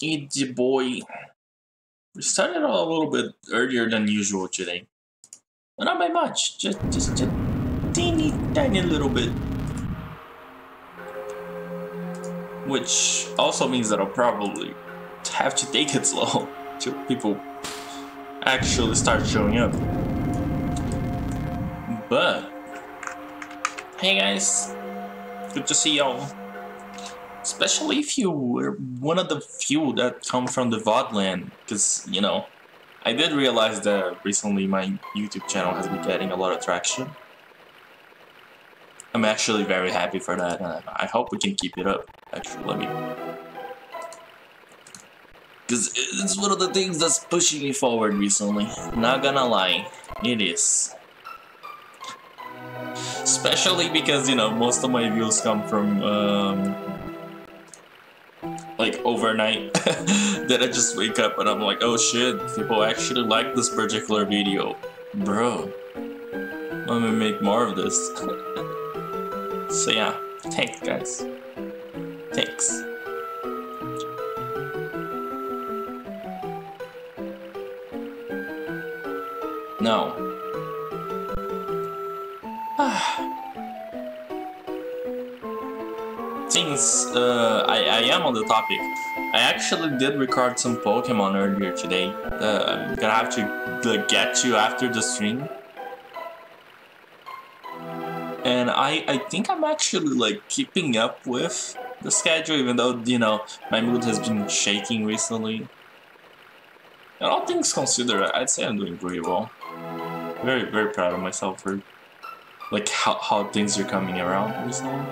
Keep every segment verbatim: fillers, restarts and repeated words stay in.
It's your boy. We started a little bit earlier than usual today. But not by much, just, just a teeny tiny little bit. Which also means that I'll probably have to take it slow till people actually start showing up. But hey guys, good to see y'all. Especially if you were one of the few that come from the V O D land, because, you know, I did realize that recently my YouTube channel has been getting a lot of traction. I'm actually very happy for that, and I hope we can keep it up, actually, let me... because it's one of the things that's pushing me forward recently, not gonna lie, it is. Especially because, you know, most of my views come from, um... like overnight that I just wake up and I'm like, oh shit, people actually like this particular video, bro, let me make more of this. So yeah, thanks guys, thanks. No. Since uh, I, I am on the topic, I actually did record some Pokemon earlier today. Uh, I'm gonna have to like, get to after the stream. And I, I think I'm actually like keeping up with the schedule, even though, you know, my mood has been shaking recently. And all things considered, I'd say I'm doing pretty well. Very, very proud of myself for like how, how things are coming around recently.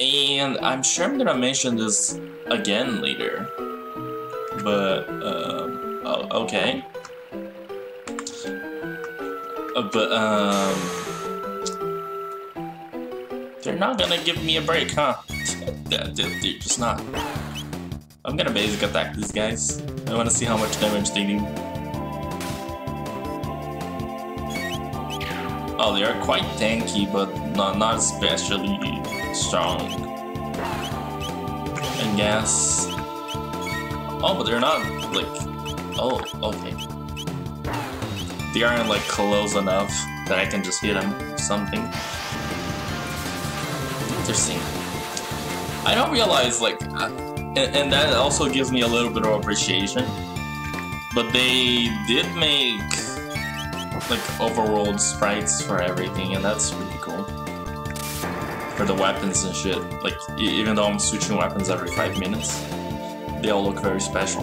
And I'm sure I'm gonna mention this again later, but, um, oh, okay. Uh, but, um, they're not gonna give me a break, huh? they're, they're just not. I'm gonna basic attack these guys. I wanna see how much damage they do. Oh, they are quite tanky, but not, not especially strong, I guess. Oh, but they're not, like... Oh, okay. They aren't, like, close enough that I can just hit them or something. Interesting. I don't realize, like... Uh, and, and that also gives me a little bit of appreciation. But they did make... like, overworld sprites for everything, and that's really cool. For the weapons and shit, like, e even though I'm switching weapons every five minutes, they all look very special.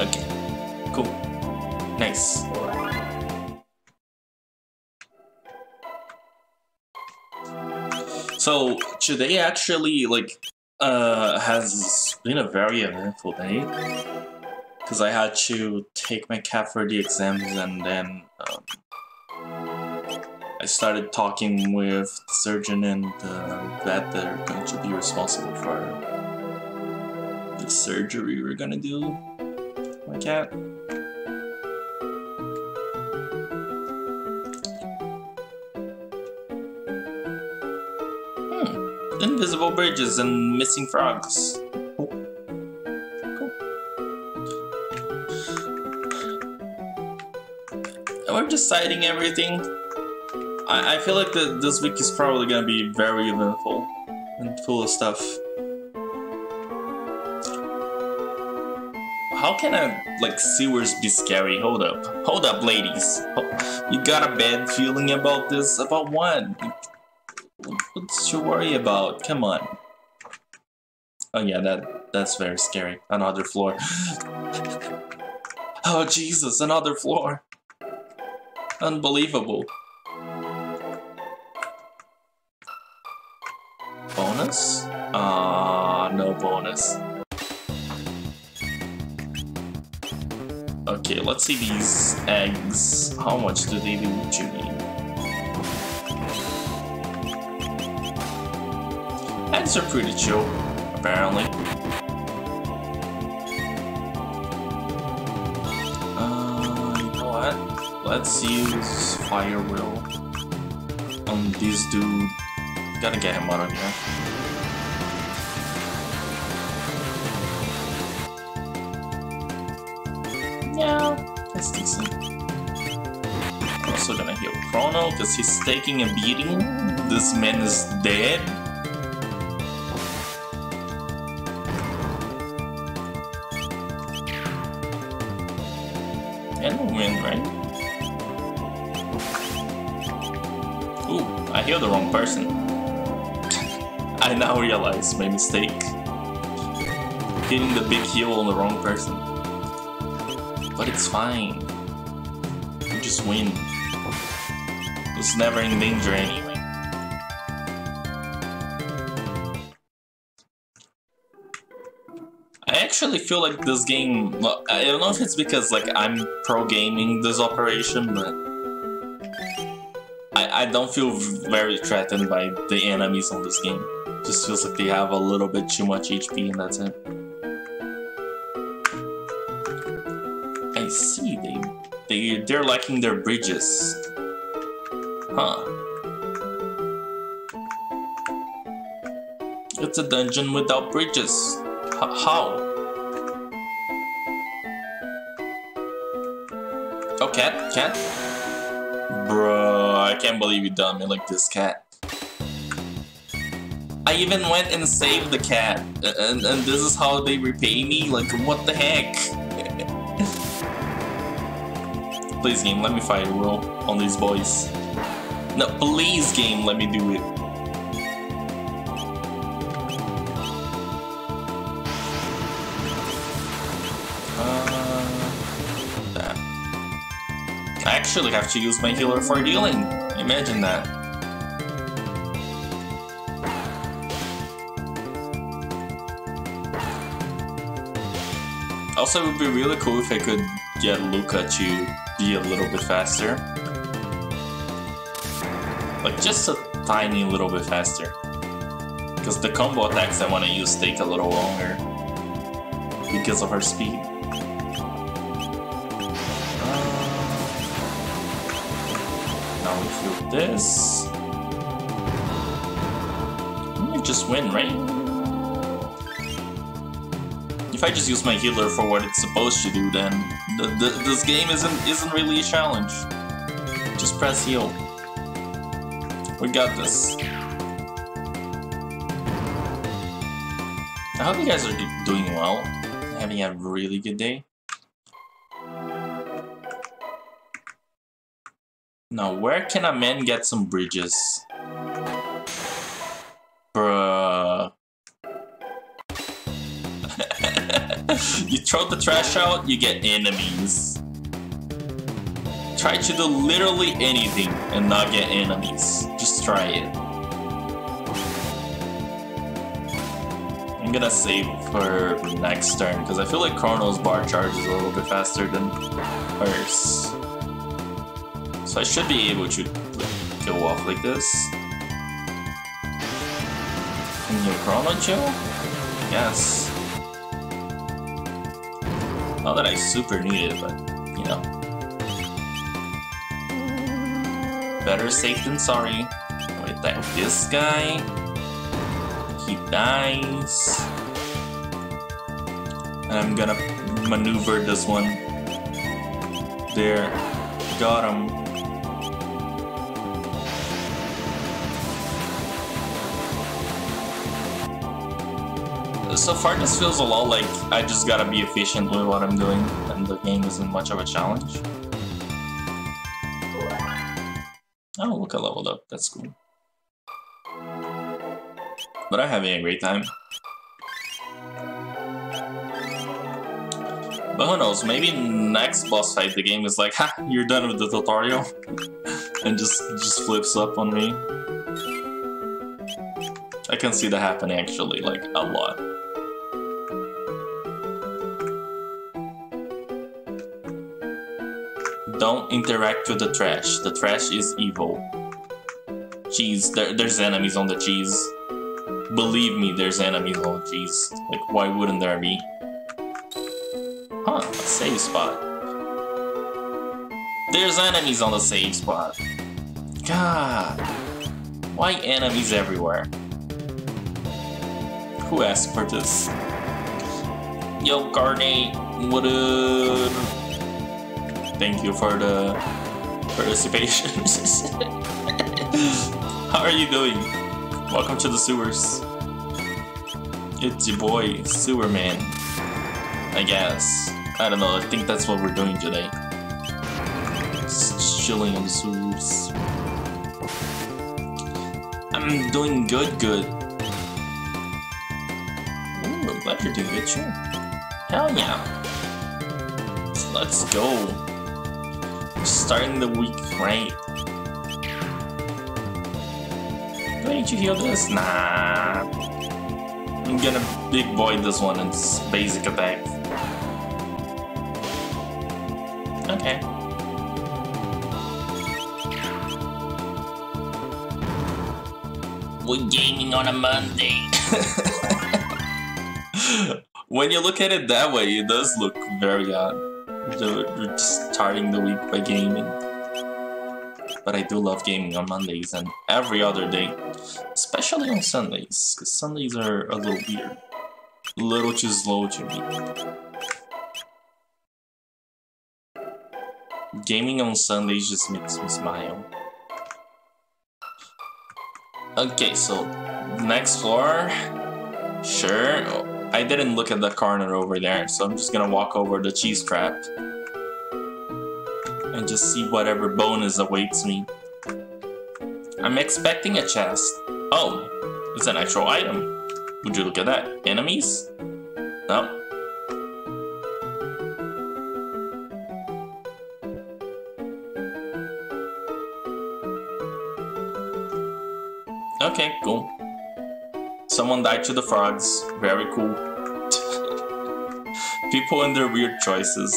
Okay, cool, nice. So, today actually, like, uh, has been a very eventful day. Because I had to take my cat for the exams, and then um, I started talking with the surgeon and the vet that are going to be responsible for the surgery we're gonna do with my cat. Hmm. Invisible bridges and missing frogs. We're deciding everything. I, I feel like the, this week is probably gonna be very eventful and full of stuff. How can I, like, sewers be scary? Hold up. Hold up, ladies. Oh, you got a bad feeling about this? About what? What's your worry about? Come on. Oh yeah, that that's very scary. Another floor. Oh Jesus, another floor. Unbelievable. Bonus? Ah, uh, no bonus. Okay, let's see these eggs. How much do they do to me? Eggs are pretty chill, apparently. Let's use Fire Wheel on this dude Gotta get him one on here. Yeah, that's decent. Also gonna heal Chrono because he's taking a beating. This man is dead. And we'll win, right? Ooh, I healed the wrong person. I now realize my mistake. Hitting the big heal on the wrong person. But it's fine. You just win. It's never in danger anyway. I actually feel like this game... I don't know if it's because like I'm pro-gaming this operation, but... I, I don't feel very threatened by the enemies on this game. It just feels like they have a little bit too much H P and that's it. I see, they, they, they're lacking their bridges. Huh. It's a dungeon without bridges. H- how? Oh, cat, cat. Bruh, I can't believe you done me like this, cat. I even went and saved the cat. And, and this is how they repay me? Like, what the heck? Please, game, let me fight a roll on these boys. No, please, game, let me do it. Uh, that. I actually have to use my healer for healing. Imagine that. Also, it would be really cool if I could get Lucca to be a little bit faster. Like just a tiny little bit faster. Because the combo attacks I want to use take a little longer because of her speed. Uh, now we feel this. You just win, right? If I just use my healer for what it's supposed to do, then The, the, this game isn't isn't really a challenge. Just press heal. We got this. I hope you guys are doing well, having a really good day. Now, where can a man get some bridges? Bruh. You throw the trash out, you get enemies. Try to do literally anything and not get enemies. Just try it. I'm gonna save for next turn because I feel like Chrono's bar charge is a little bit faster than hers. So I should be able to like, go off like this. Can you Chrono chill? Yes. Not that I super need it, but, you know. Better safe than sorry. We attack this guy. He dies. And I'm gonna maneuver this one. There. Got him. So far this feels a lot like I just gotta be efficient with what I'm doing and the game isn't much of a challenge. Oh, look, I leveled up, that's cool. But I'm having a great time. But who knows, maybe next boss fight the game is like, ha, you're done with the tutorial. And just, just flips up on me. I can see that happen actually, like, a lot. Don't interact with the trash. The trash is evil. Cheese. There, there's enemies on the cheese. Believe me, there's enemies on the cheese. Like, why wouldn't there be? Huh, a save spot. There's enemies on the save spot. God. White enemies everywhere. Who asked for this? Yo, Garnate, what up? Thank you for the participation. How are you doing? Welcome to the sewers. It's your boy, Sewerman. I guess. I don't know, I think that's what we're doing today. Just chilling on the sewers. I'm doing good, good. Ooh, I'm glad you're doing good, sure. Hell yeah. Let's go. Starting the week right. Do I need to heal this? Nah. I'm gonna big boy this one and it's basic attack. Okay. We're gaming on a Monday. When you look at it that way, it does look very odd. We're just starting the week by gaming. But I do love gaming on Mondays and every other day. Especially on Sundays, because Sundays are a little weird. A little too slow to me. Gaming on Sundays just makes me smile. Okay, so next floor, sure. I didn't look at that corner over there, so I'm just gonna walk over the cheese trap and just see whatever bonus awaits me. I'm expecting a chest. Oh, it's an actual item. Would you look at that? Enemies? No. Okay, cool. Someone died to the frogs. Very cool. People and their weird choices.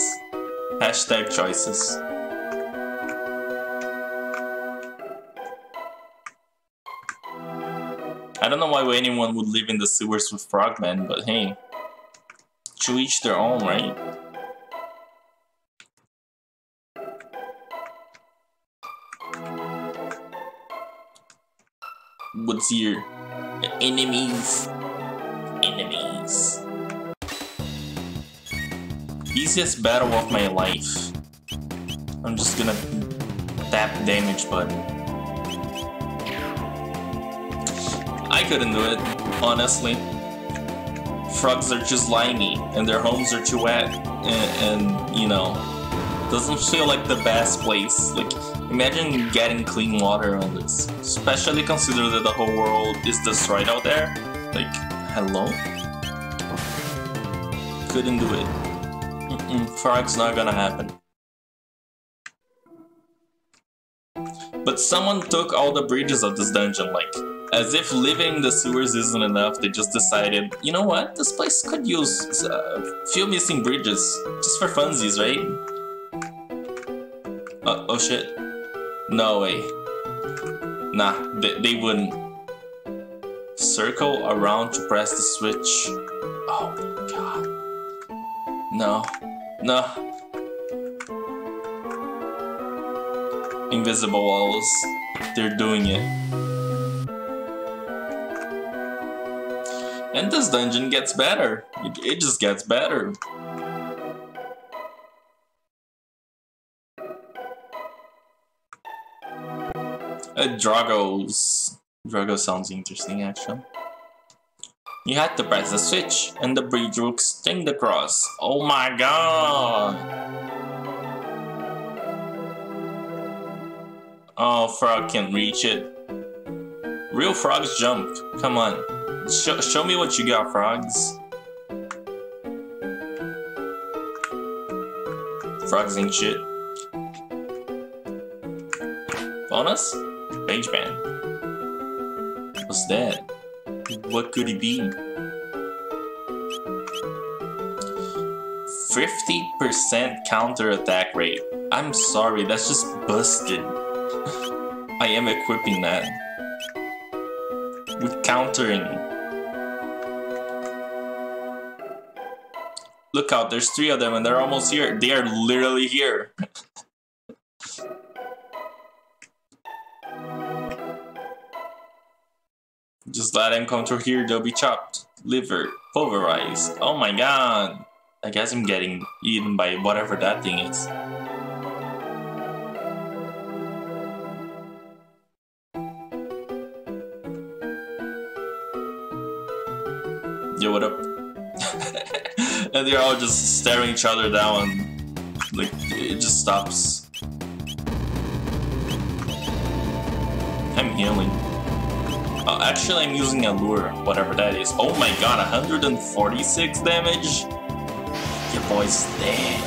Hashtag choices. I don't know why anyone would live in the sewers with frogmen, but hey. To each their own, right? What's here? Enemies. Enemies. Easiest battle of my life. I'm just gonna tap damage button. I couldn't do it, honestly. Frogs are too slimy, and their homes are too wet, and, and you know, doesn't feel like the best place. Like, imagine getting clean water on this, especially considering that the whole world is destroyed out there. Like, hello? Couldn't do it. Mm-mm, frog's not gonna happen. But someone took all the bridges of this dungeon, like, as if living in the sewers isn't enough, they just decided, you know what, this place could use a few missing bridges, just for funsies, right? Uh, oh shit. No way. Nah, they, they wouldn't. Circle around to press the switch. Oh my god. No. No. Invisible walls. They're doing it. And this dungeon gets better. It, it just gets better. Uh, Drago's. Drago sounds interesting, actually. You had to press the switch, and the bridge will extend across. Oh my god! Oh, frog can't reach it. Real frogs jump. Come on. Sh- show me what you got, frogs. Frogs ain't shit. Bonus? Page ban. What's that? What could it be? fifty percent counter attack rate. I'm sorry, that's just busted. I am equipping that. With countering. Look out, there's three of them and they're almost here. They are literally here. Just let him come through here. They'll be chopped, liver, pulverized. Oh my god. I guess I'm getting eaten by whatever that thing is. Yo, what up? And they're all just staring each other down. Like, it just stops. I'm healing. Uh, actually, I'm using a lure, whatever that is. Oh my god, one hundred forty-six damage? Your boy's dead.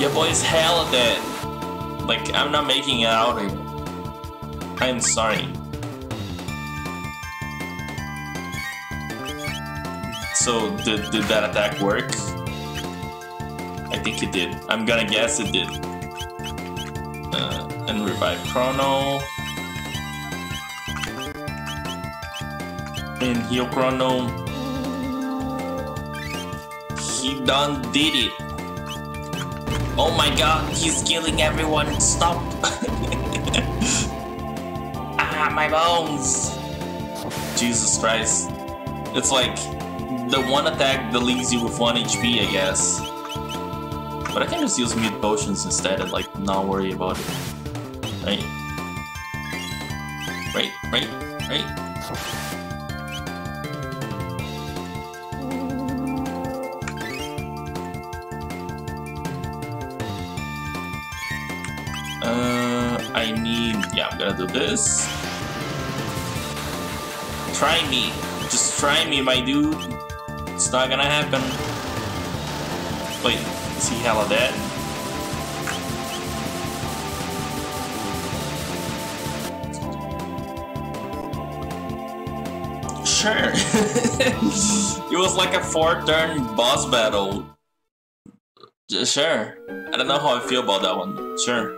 Your boy's hella dead. Like, I'm not making it out of it. I'm sorry. So, did, did that attack work? I think it did. I'm gonna guess it did. Uh, and revive Chrono. And heal Chrono. He done did it. Oh my god, he's killing everyone. Stop. Ah, my bones. Jesus Christ. It's like the one attack that leaves you with one H P, I guess. But I can just use mid potions instead and like not worry about it. Right? Right, right, right. Uh, I need... yeah, I'm gonna do this. Try me. Just try me, my dude. It's not gonna happen. Wait, is he hella dead? Sure. It was like a four turn boss battle. Sure. I don't know how I feel about that one. Sure.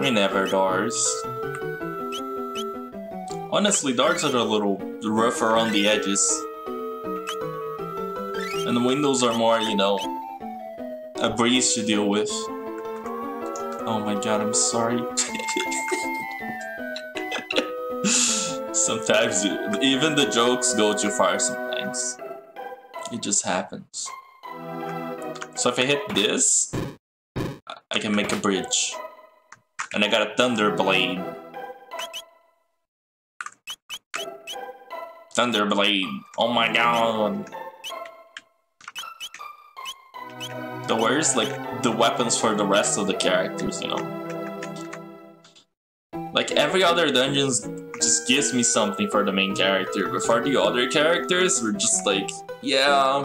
We never doors. Honestly, darts are a little rougher on the edges. And the windows are more, you know, a breeze to deal with. Oh my god, I'm sorry. Sometimes, it, even the jokes go too far sometimes. It just happens. So if I hit this, I can make a bridge. And I got a Thunder Blade. Thunderblade. Oh my god. The where's like the weapons for the rest of the characters, you know? Like every other dungeon just gives me something for the main character. But for the other characters, we're just like, yeah,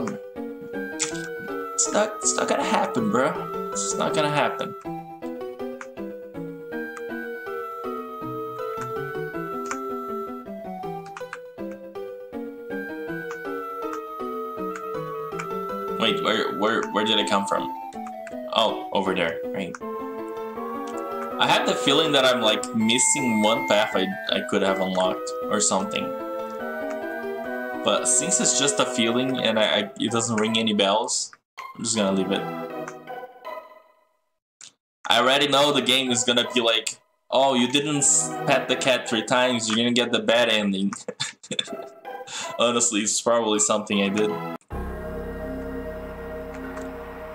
it's not, it's not gonna happen, bro. It's not gonna happen. Wait, where, where, where did it come from? Oh, over there, right. I had the feeling that I'm like missing one path I, I could have unlocked or something. But since it's just a feeling and I, I it doesn't ring any bells, I'm just gonna leave it. I already know the game is gonna be like, oh, you didn't pet the cat three times, you're gonna get the bad ending. Honestly, it's probably something I did.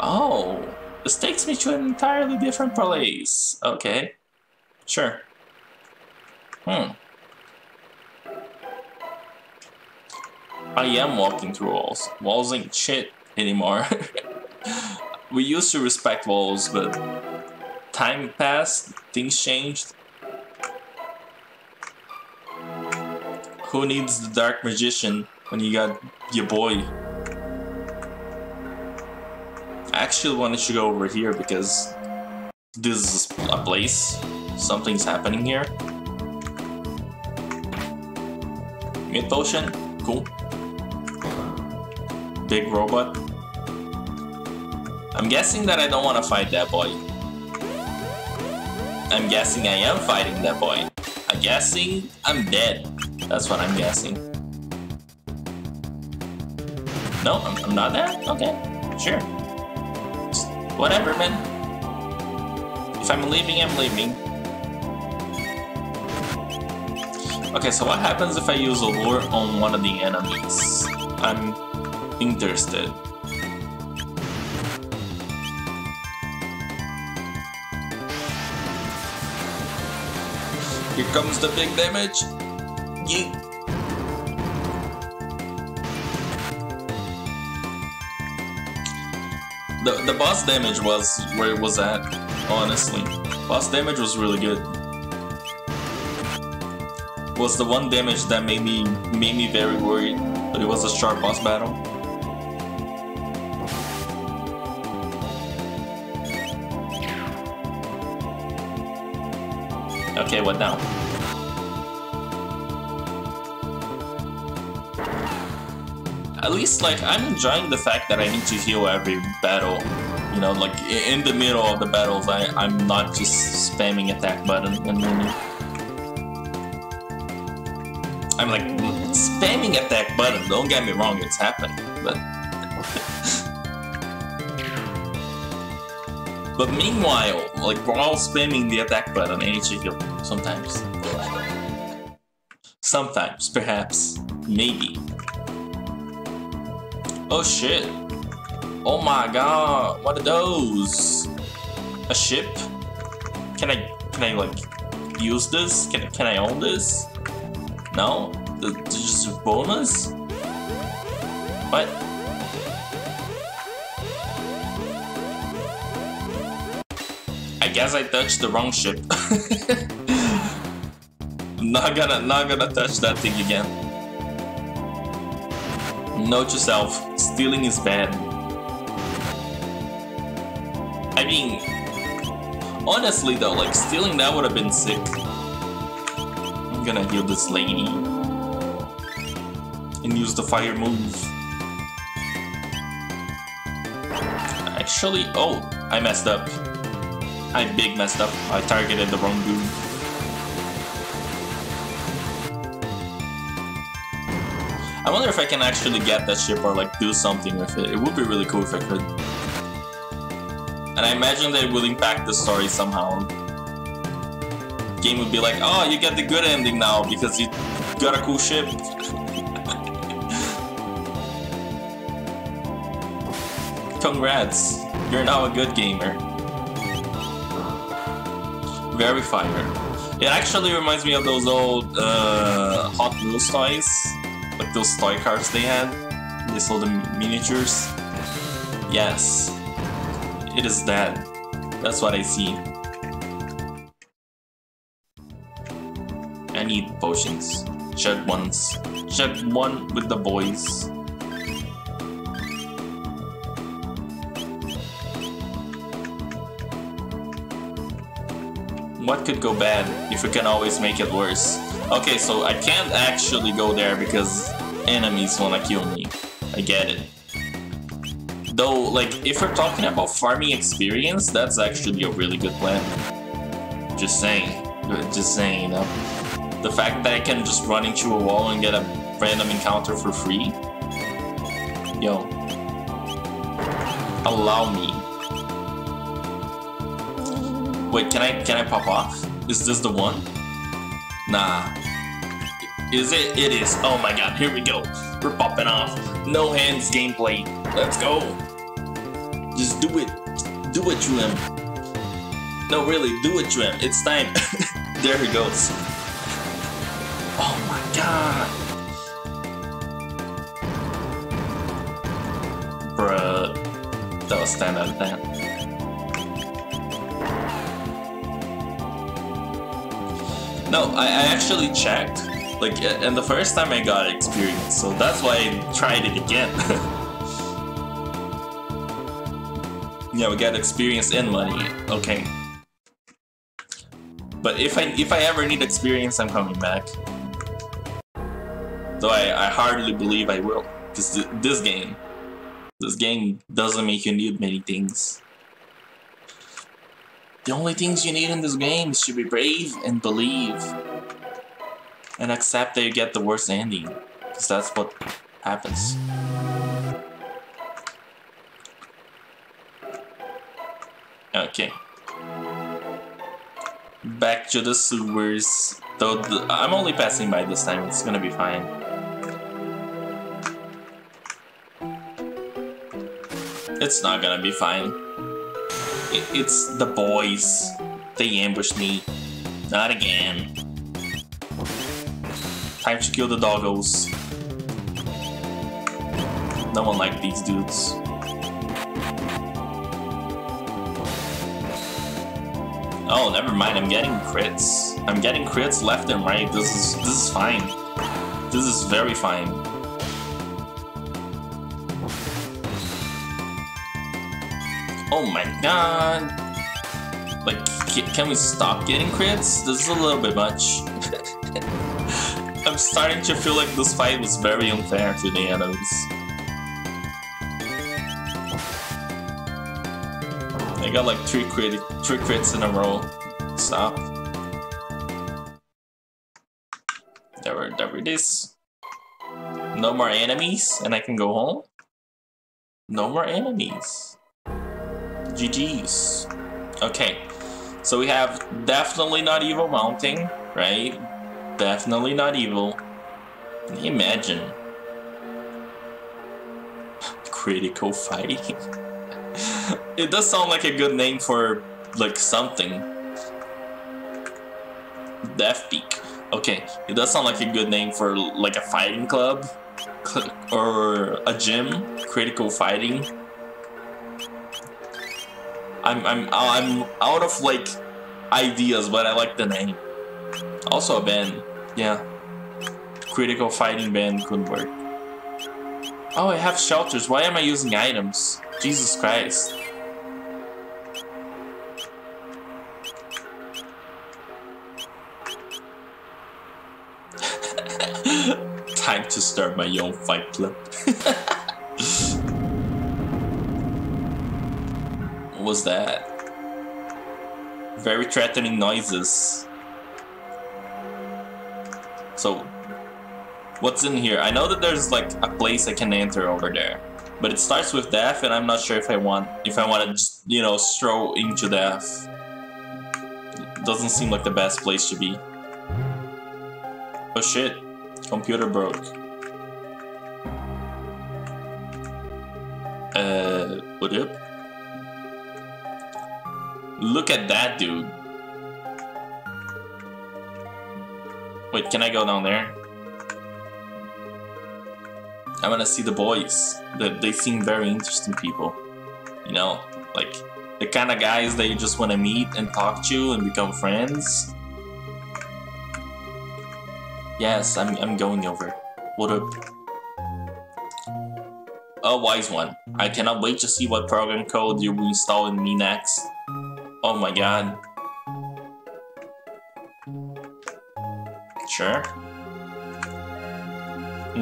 Oh, this takes me to an entirely different place. Okay, sure. Hmm. I am walking through walls. Walls ain't shit anymore. We used to respect walls, but time passed, things changed. Who needs the dark magician when you got your boy? I actually wanted to go over here because this is a place. Something's happening here. Mid potion, cool. Big robot. I'm guessing that I don't want to fight that boy. I'm guessing I am fighting that boy. I'm guessing I'm dead. That's what I'm guessing. No, I'm, I'm not dead? Okay, sure. Whatever, man. If I'm leaving, I'm leaving. Okay, so what happens if I use a lure on one of the enemies? I'm interested. Here comes the big damage. Yeet. The the boss damage was where it was at, honestly. Boss damage was really good. Was the one damage that made me made me very worried that it was a sharp boss battle. Okay, what now? At least, like, I'm enjoying the fact that I need to heal every battle. You know, like, in the middle of the battles, I, I'm not just spamming attack button and winning. I'm like, spamming attack button, don't get me wrong, it's happened, but... But meanwhile, like, we're all spamming the attack button and each heal sometimes. Sometimes, perhaps, maybe. Oh shit! Oh my god! What are those? A ship? Can I can I like use this? Can can I own this? No, this is just a bonus. What? I guess I touched the wrong ship. Not gonna, not gonna touch that thing again. Note to self: stealing is bad. I mean, honestly though, like stealing that would have been sick. I'm gonna heal this lady and use the fire move. Actually, oh, I messed up. I big messed up. I targeted the wrong dude. I wonder if I can actually get that ship or like do something with it. It would be really cool if I could. And I imagine that it would impact the story somehow. Game would be like, oh, you get the good ending now because you got a cool ship. Congrats, you're now a good gamer. Very fire. It actually reminds me of those old uh, Hot Wheels toys, like those toy cars they had. They sold the miniatures. Yes, it is that. That's what I see. I need potions. Chug ones. Chug one with the boys. What could go bad if we can always make it worse? Okay, so I can't actually go there because enemies wanna kill me. I get it. Though, like, if we're talking about farming experience, that's actually a really good plan. Just saying. Just saying, you know? The fact that I can just run into a wall and get a random encounter for free? Yo. Allow me. Wait, can I can I pop off? Is this the one? Nah. Is it? It is. Oh my god, here we go. We're popping off. No hands gameplay. Let's go. Just do it. Do it to him. No, really, do it to him. It's time. There he goes. Oh my god. Bruh. That was ten out of ten. No, I, I actually checked, like, and the first time I got experience, so that's why I tried it again. Yeah, we got experience and money, okay. But if I if I ever need experience, I'm coming back. Though I, I hardly believe I will, because th this game, this game doesn't make you need many things. The only things you need in this game is to be brave and believe. And accept that you get the worst ending. Because that's what happens. Okay. Back to the sewers. Though th I'm only passing by this time, it's gonna be fine. It's not gonna be fine. It it's the boys. They ambushed me. Not again. Time to kill the doggos. No one liked these dudes. Oh, never mind. I'm getting crits. I'm getting crits left and right. This is this is fine. This is very fine. Oh my god! Like, can we stop getting crits? This is a little bit much. I'm starting to feel like this fight was very unfair to the enemies. I got like three, crit three crits in a row. Stop. There, there it is. No more enemies, and I can go home. No more enemies. G G's. Okay, so we have definitely not evil mounting, right? Definitely not evil. Can you imagine? Critical fighting. It does sound like a good name for, like, something. Death Peak. Okay, it does sound like a good name for, like, a fighting club. Or a gym. Critical fighting. I'm, I'm, I'm out of, like, ideas, but I like the name. Also a band. Yeah. Critical fighting band could work. Oh, I have shelters. Why am I using items? Jesus Christ. Time to start my own fight club. What was that? Very threatening noises. So, what's in here? I know that there's like a place I can enter over there. But it starts with death, and I'm not sure if I want if I want to just, you know, stroll into death. It doesn't seem like the best place to be. Oh shit, computer broke. Uh, what up? Look at that dude. Wait, can I go down there? I want to see the boys. They, they seem very interesting people. You know, like the kind of guys that you just want to meet and talk to and become friends. Yes, I'm, I'm going over. What up? A wise one. I cannot wait to see what program code you will install in me next. Oh my god. Sure.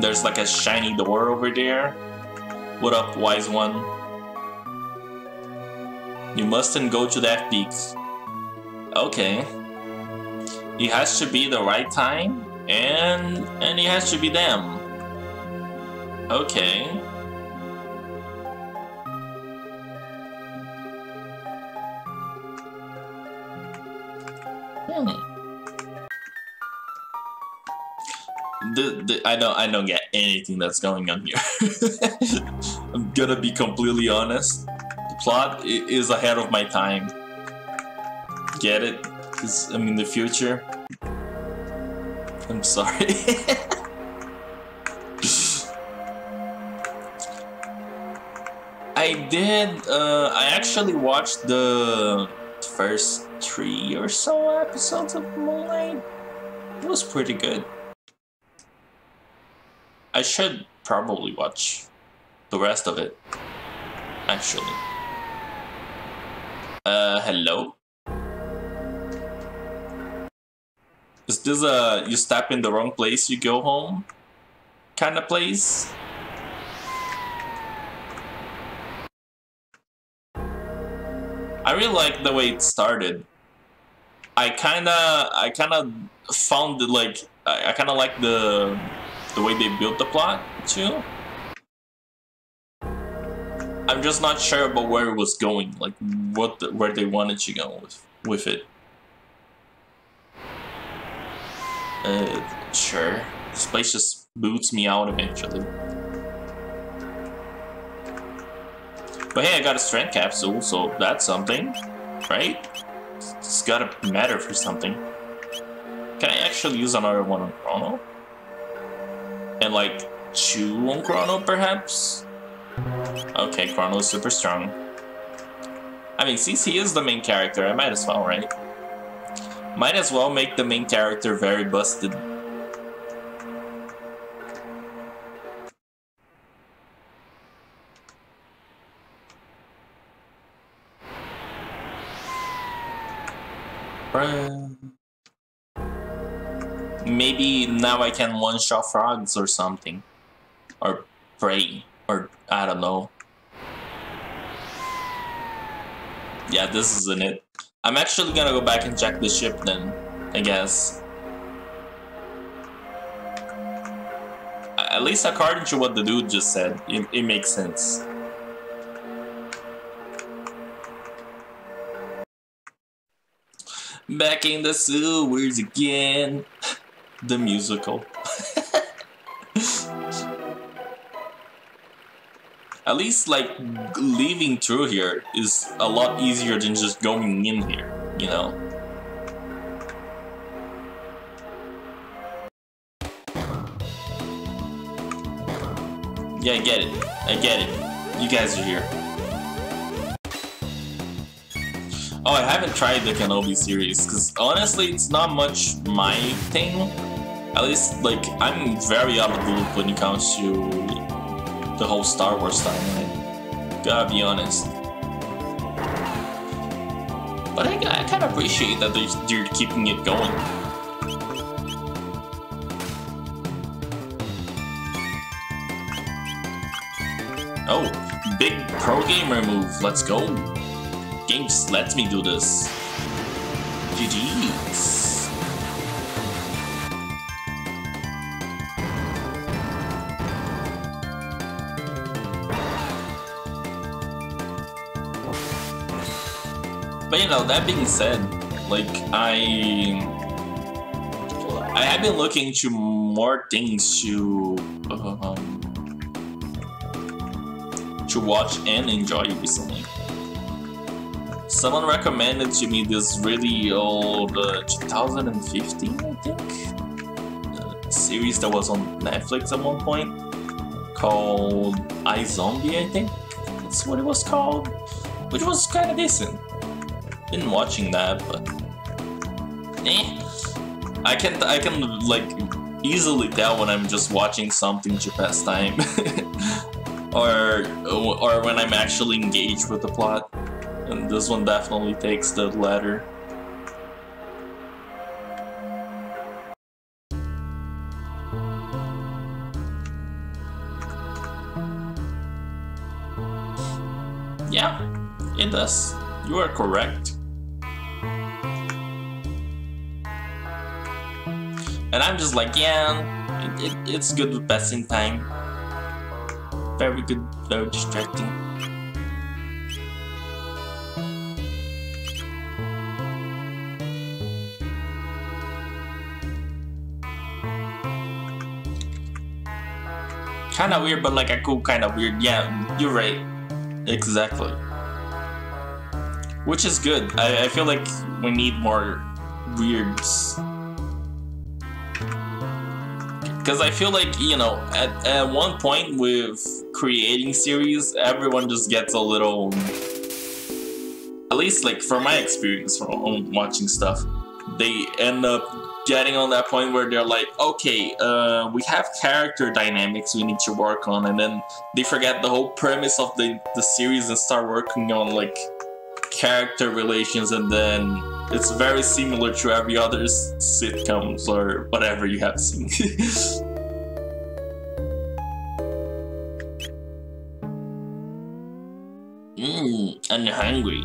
There's like a shiny door over there. What up, wise one? You mustn't go to that peak. Okay. It has to be the right time, and and it has to be them. Okay. Hmm. The, the, I don't I don't get anything that's going on here. I'm gonna be completely honest. The plot is ahead of my time. Get it? Because I'm in the future. I'm sorry. I did. Uh, I actually watched the first three or so episodes of Moonlight. It was pretty good. I should probably watch the rest of it, actually. Uh, hello? Is this a you step in the wrong place, you go home kind of place? I really like the way it started. I kind of, I kind of found it like, I, I kind of like the... the way they built the plot, too. I'm just not sure about where it was going, like what the, where they wanted to go with with it. Uh, sure. This place just boots me out eventually. But hey, I got a strength capsule, so that's something, right? It's gotta matter for something. Can I actually use another one on Chrono? And like, two on Chrono, perhaps? Okay, Chrono is super strong. I mean, since he is the main character, I might as well, right? Might as well make the main character very busted. Maybe now I can one-shot frogs or something. Or prey. Or, I don't know. Yeah, this isn't it. I'm actually gonna go back and check the ship then, I guess. At least according to what the dude just said, it, it makes sense. Back in the sewers again. The musical. At least, like, leaving through here is a lot easier than just going in here, you know? Yeah, I get it. I get it. You guys are here. Oh, I haven't tried the Kenobi series, because honestly, it's not much my thing. At least, like, I'm very out of the loop when it comes to the whole Star Wars timeline. Gotta be honest. But I, I kind of appreciate that they're, they're keeping it going. Oh, big pro gamer move. Let's go. Games lets me do this. G G's. But you know, that being said, like, I... I have been looking to more things to... Um, to watch and enjoy recently. Someone recommended to me this really old uh, two thousand fifteen, I think? Uh, series that was on Netflix at one point. Called iZombie, I think? That's what it was called. Which was kinda decent. Been watching that, but eh. I can I can like easily tell when I'm just watching something to pass time, or or when I'm actually engaged with the plot. And this one definitely takes the latter. Yeah, it does. You are correct. And I'm just like, yeah, it, it, it's good with passing time. Very good, very distracting. Kinda weird, but like a cool kind of weird. Yeah, you're right. Exactly. Which is good. I, I feel like we need more weirds. Because I feel like, you know, at, at one point with creating series, everyone just gets a little... At least, like, from my experience from watching stuff, they end up getting on that point where they're like, okay, uh, we have character dynamics we need to work on, and then they forget the whole premise of the, the series and start working on, like, character relations, and then it's very similar to every other sitcoms or whatever you have seen. Mmm, I'm hungry.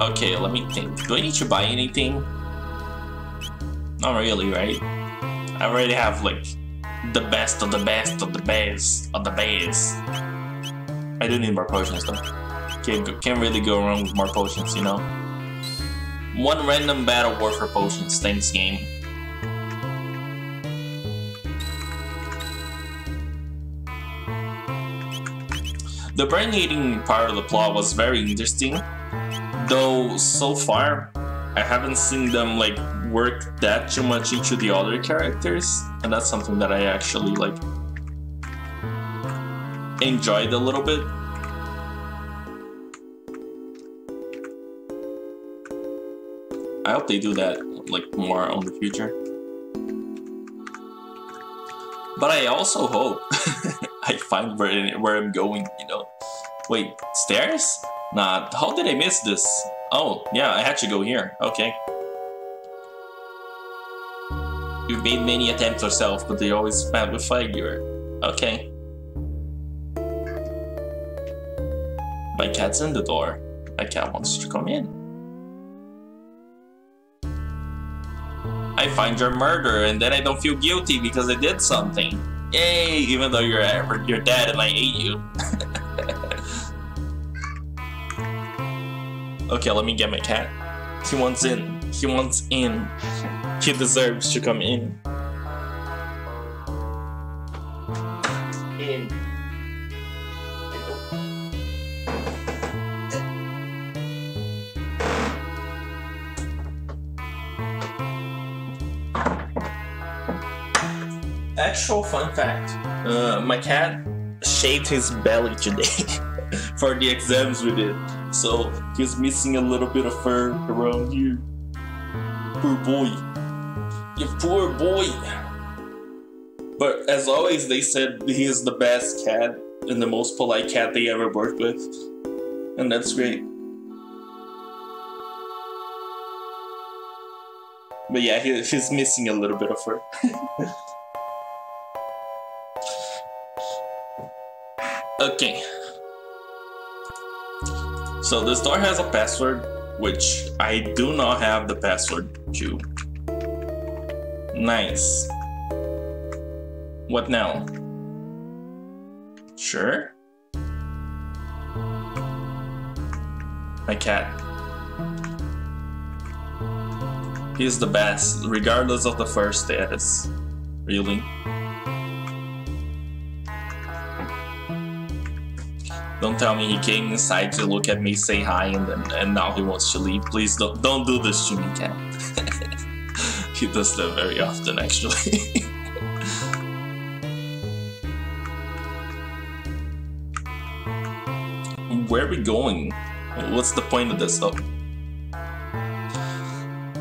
Okay, let me think. Do I need to buy anything? Not really, right? I already have like the best of the best of the best of the best. I do need more potions though. Can't, can't really go wrong with more potions, you know? One random battle warfare potions, thanks game. The brain-eating part of the plot was very interesting, though so far I haven't seen them like work that too much into the other characters, and that's something that I actually like enjoyed a little bit. I hope they do that like more on the future. But I also hope I find where where I'm going, you know. Wait, stairs? Nah, how did I miss this? Oh, yeah, I had to go here. Okay. You've made many attempts yourself, but they always met with failure. Okay. My cat's in the door. My cat wants to come in. I find your murder, and then I don't feel guilty because I did something. Yay! Even though you're you're dead and I hate you. Okay, let me get my cat. He wants in. He wants in. He deserves to come in. In. Actual fun fact, uh, my cat shaved his belly today for the exams we did, so he's missing a little bit of fur around here. Poor boy. You poor boy. But as always, they said he is the best cat and the most polite cat they ever worked with, and that's great. But yeah, he, he's missing a little bit of fur. Okay, so this door has a password, which I do not have the password to. Nice. What now? Sure. My cat. He's the best, regardless of the first status. Really? Don't tell me he came inside to look at me, say hi, and then, and now he wants to leave. Please don't don't do this to me, cat. He does that very often, actually. Where are we going? What's the point of this though?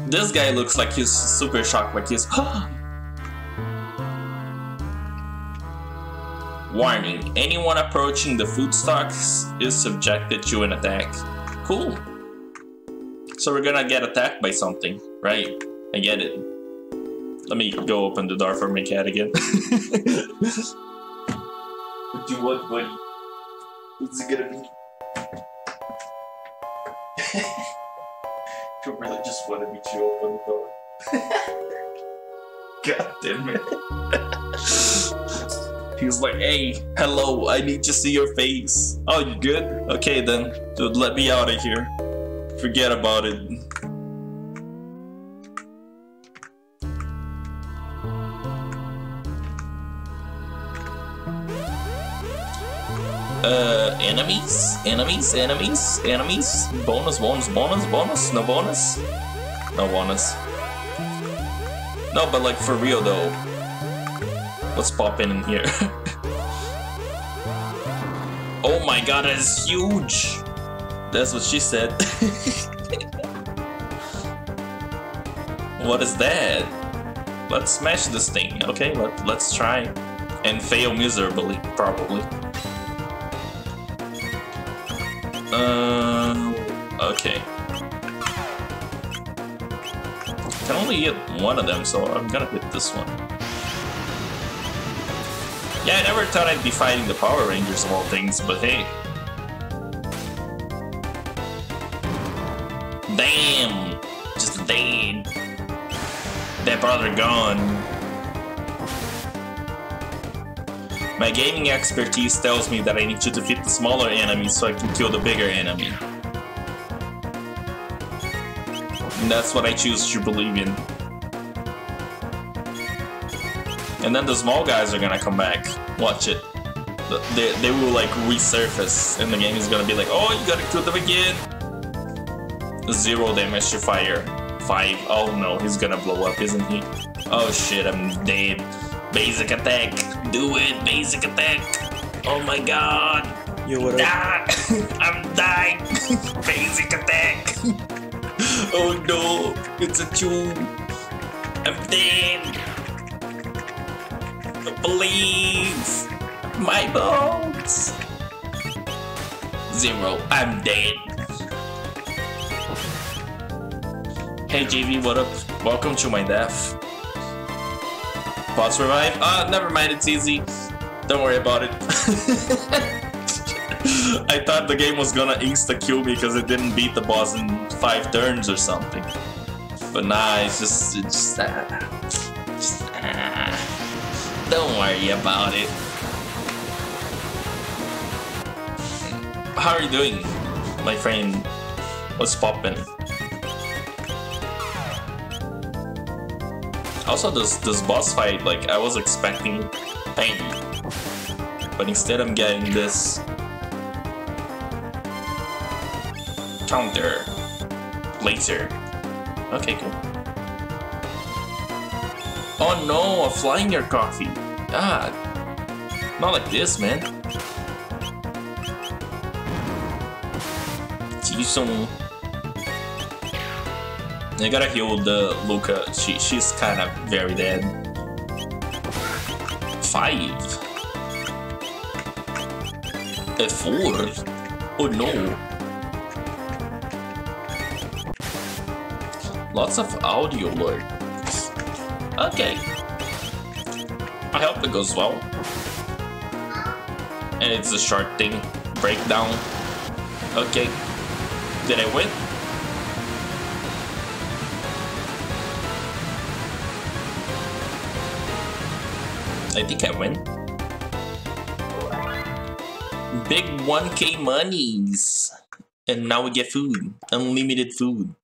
This guy looks like he's super shocked, like he's Warning, anyone approaching the food stocks is subjected to an attack. Cool. So we're gonna get attacked by something, right? I get it. Let me go open the door for my cat again. What do you want, buddy? What's it gonna be? You really just wanted me to open the door. God damn it. He's like, hey, hello, I need to see your face. Oh, you good? Okay then, dude, let me out of here. Forget about it. Uh, enemies? Enemies? Enemies? Enemies? Bonus, bonus, bonus, bonus? No bonus? No bonus. No, but like for real though. Let's pop in in here. Oh my god, that is huge! That's what she said. What is that? Let's smash this thing. Okay, let, let's try. And fail miserably, probably. Um, okay. I can only hit one of them, so I'm gonna hit this one. Yeah, I never thought I'd be fighting the Power Rangers of all things, but hey. Damn! Just damn! That brother gone. My gaming expertise tells me that I need to defeat the smaller enemy so I can kill the bigger enemy. and that's what I choose to believe in. And then the small guys are gonna come back. Watch it. They, they will like resurface, and the game is gonna be like, oh, you gotta kill them again. Zero damage to fire. Five. Oh no, he's gonna blow up, isn't he? Oh shit, I'm dead. Basic attack. Do it. Basic attack. Oh my god. Yo, what up? I'm dying. Basic attack. Oh no, it's a tube. I'm dead. Please. My bones. Zero. I'm dead. Hey J V, what up? Welcome to my death. Boss revive? Ah, uh, never mind. It's easy. Don't worry about it. I thought the game was gonna insta kill me because it didn't beat the boss in five turns or something. But nah, it's just, it's just, uh, just uh, don't worry about it. How are you doing, my friend? What's poppin'? Also, this this boss fight, like I was expecting pain, but instead I'm getting this counter laser. Okay, cool. Oh no, a fly in your coffee. God, not like this, man. See some. I gotta heal the Lucca. She she's kind of very dead. Five. A four. Oh no. Lots of audio alert. Okay. I hope it goes well. And it's a short thing. Breakdown. Okay. Did I win? I think I win. Big one K monies. And now we get food. Unlimited food.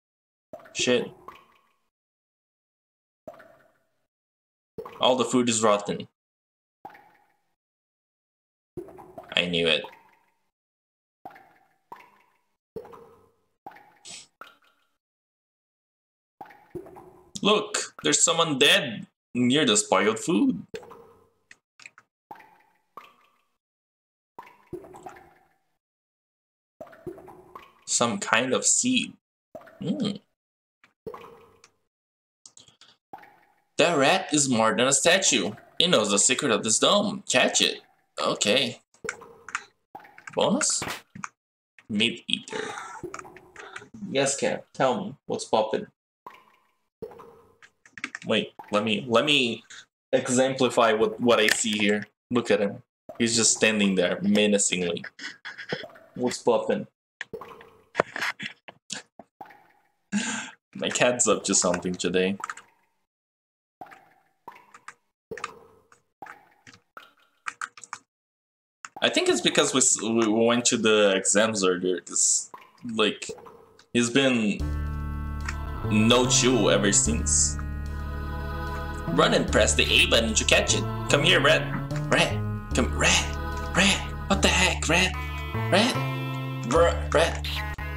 Shit. All the food is rotten. I knew it. Look, there's someone dead near the spoiled food. Some kind of seed. Mm. That rat is more than a statue. It knows the secret of this dome. Catch it. Okay. Bonus? Meat eater. Yes, Cap. Tell me what's poppin'. Wait. Let me. Let me exemplify what what I see here. Look at him. He's just standing there menacingly. What's poppin'? My cat's up to something today. I think it's because we, we went to the exams earlier. Cause, like, he's been no chew ever since. Run and press the A button to catch it. Come here, rat. Rat. Come, rat. Rat. What the heck, rat? Rat. Bruh, rat.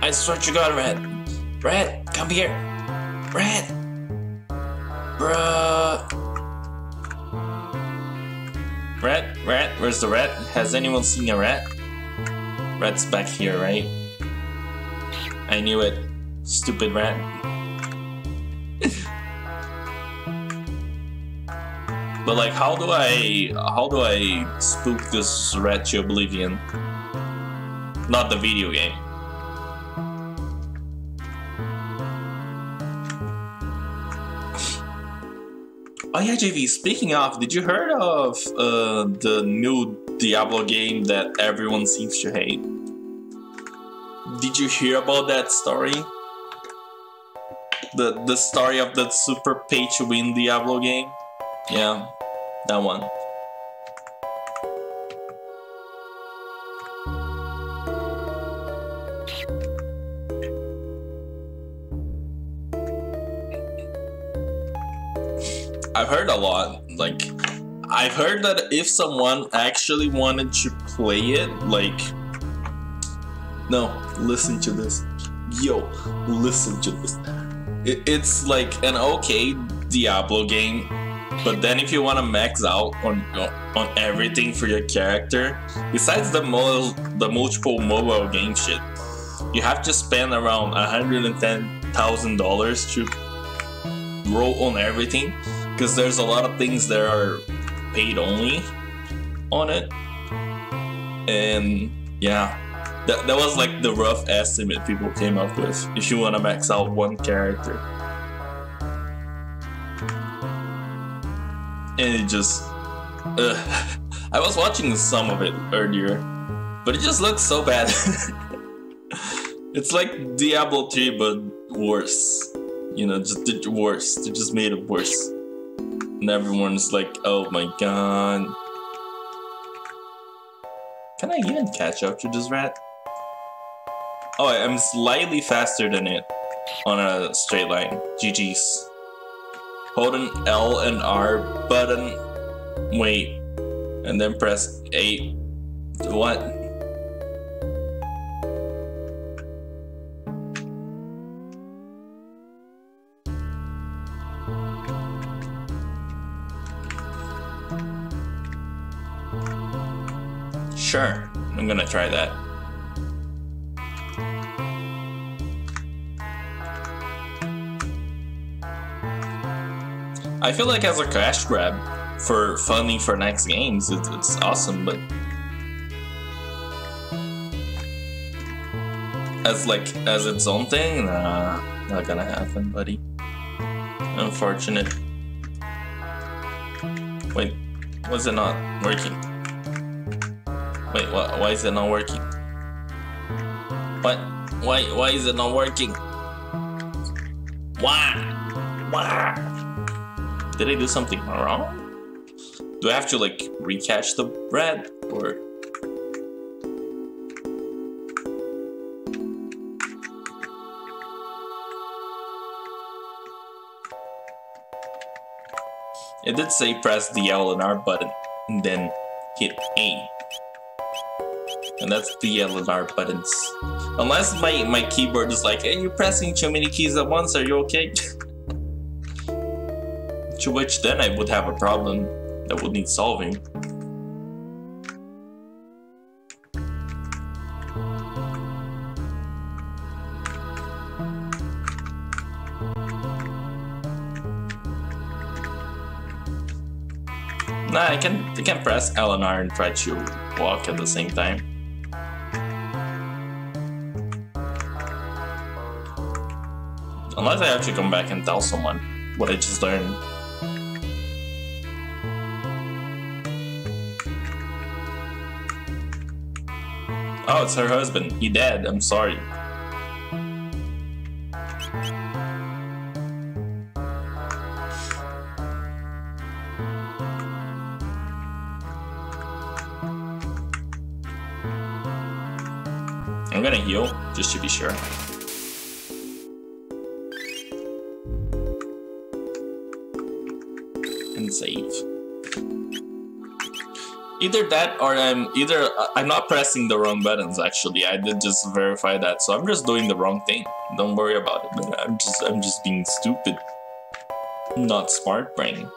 I swear to God, rat. Rat, come here. Rat. Bruh. Rat, rat, where's the rat? Has anyone seen a rat? Rat's back here, right? I knew it. Stupid rat. But like, how do I... How do I spook this rat to oblivion? Not the video game. Oh yeah, J V, speaking of, did you heard of uh, the new Diablo game that everyone seems to hate? Did you hear about that story? The, the story of that super pay-to-win Diablo game? Yeah, that one. I've heard a lot, like, I've heard that if someone actually wanted to play it, like, no, listen to this, yo, listen to this, it, it's like an okay Diablo game, but then if you want to max out on on everything for your character, besides the mo the multiple mobile game shit, you have to spend around one hundred ten thousand dollars to roll on everything, because there's a lot of things that are paid only on it. And yeah, that, that was like the rough estimate people came up with if you want to max out one character. And it just, uh, I was watching some of it earlier, but it just looks so bad. It's like Diablo three, but worse. You know, just did worse. They just made it worse. And everyone's like, oh my god. Can I even catch up to this rat? Oh, I'm slightly faster than it on a straight line. G G's. Hold an L and R button, wait, and then press A. What? Sure, I'm gonna try that. I feel like as a cash grab for funding for next games, it, it's awesome, but as like as its own thing, nah, not gonna happen, buddy. Unfortunate. Wait, was it not working? Wait, wh why is it not working? What? Why? Why is it not working? Why? Why? Did I do something wrong? Do I have to like recatch the bread or? It did say press the L and R button and then hit A. And that's the L and R buttons. Unless my, my keyboard is like, hey, you're pressing too many keys at once, are you okay? To which then I would have a problem that would need solving. Nah, I can I can press L and R and try to walk at the same time. Unless I have to come back and tell someone what I just learned. Oh, it's her husband. He dead. I'm sorry. I'm gonna heal, just to be sure. And save. Either that or I'm either I'm not pressing the wrong buttons. Actually, I did just verify that, so I'm just doing the wrong thing. Don't worry about it. But I'm just I'm just being stupid, not smart brain.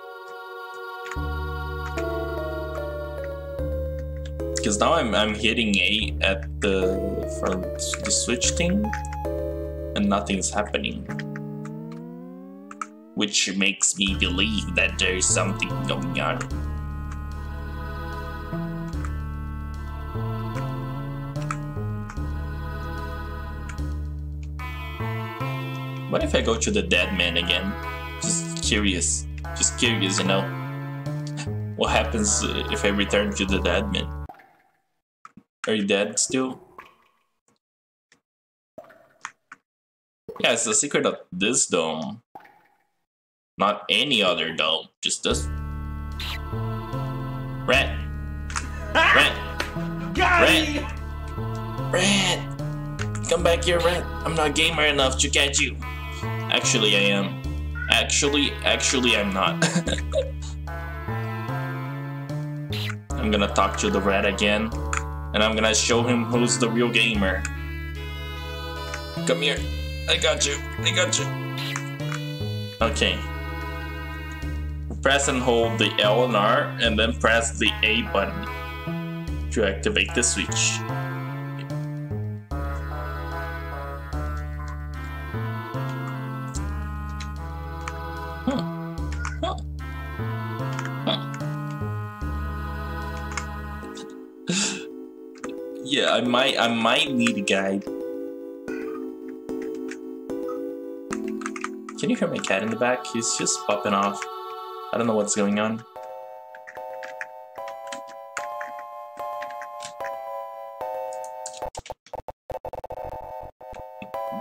Because now I'm I'm hitting A at the for the switch thing, and nothing's happening, which makes me believe that there's something going on. What if I go to the dead man again? Just curious. Just curious, you know. What happens if I return to the dead man? Are you dead still? Yeah, it's the secret of this dome. Not any other dome. Just this. Rat. Rat. Rat. Rat. Come back here, Rat. I'm not gamer enough to catch you. Actually, I am. Actually, actually I'm not. I'm gonna talk to the rat again, and I'm gonna show him who's the real gamer. Come here. I got you. I got you. Okay. Press and hold the L and R, and then press the A button to activate the switch. Yeah, I might I might need a guide. Can you hear my cat in the back? He's just popping off. I don't know what's going on.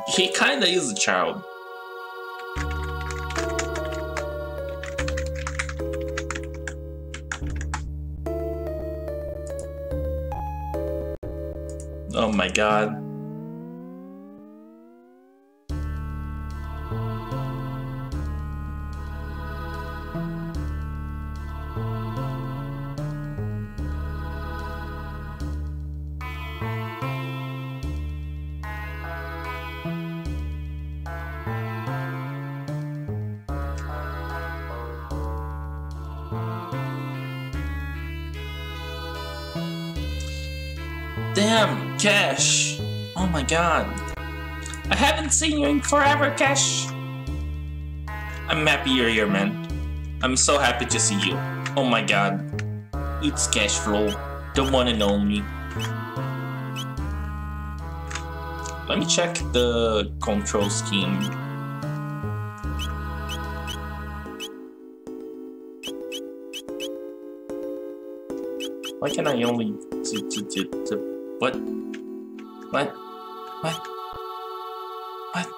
He kinda is a child. Oh my god. Damn, Cash! Oh my god. I haven't seen you in forever, Cash! I'm happy you're here, man. I'm so happy to see you. Oh my god. It's Cash Flow, the one and only. Let me check the control scheme. Why can I only... What? What? What? What?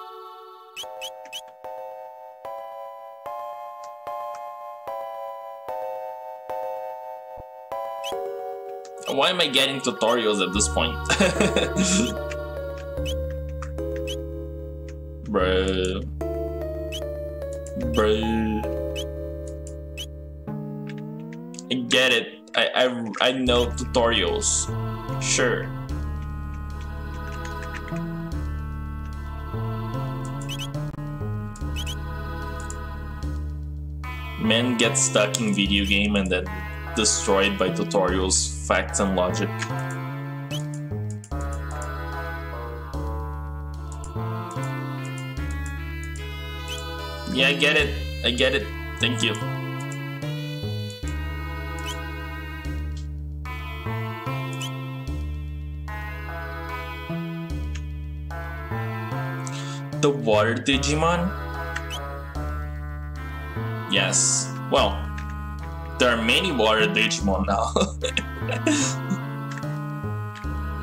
Why am I getting tutorials at this point? Bruh. Bruh. I get it. I, I, I know tutorials. Sure. Men get stuck in video game and then destroyed by tutorials, facts and logic. Yeah, I get it. I get it. Thank you. The water Digimon? Yes. Well, there are many water Digimon now.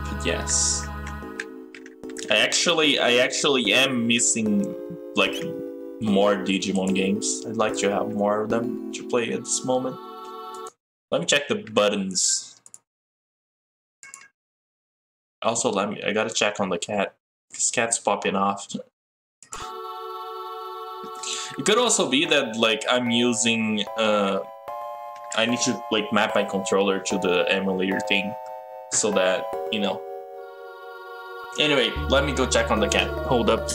But yes. I actually, I actually am missing like more Digimon games. I'd like to have more of them to play at this moment. Let me check the buttons. Also, let me. I gotta check on the cat. This cat's popping off. It could also be that, like, I'm using, uh, I need to, like, map my controller to the emulator thing, so that, you know. Anyway, let me go check on the cat. Hold up.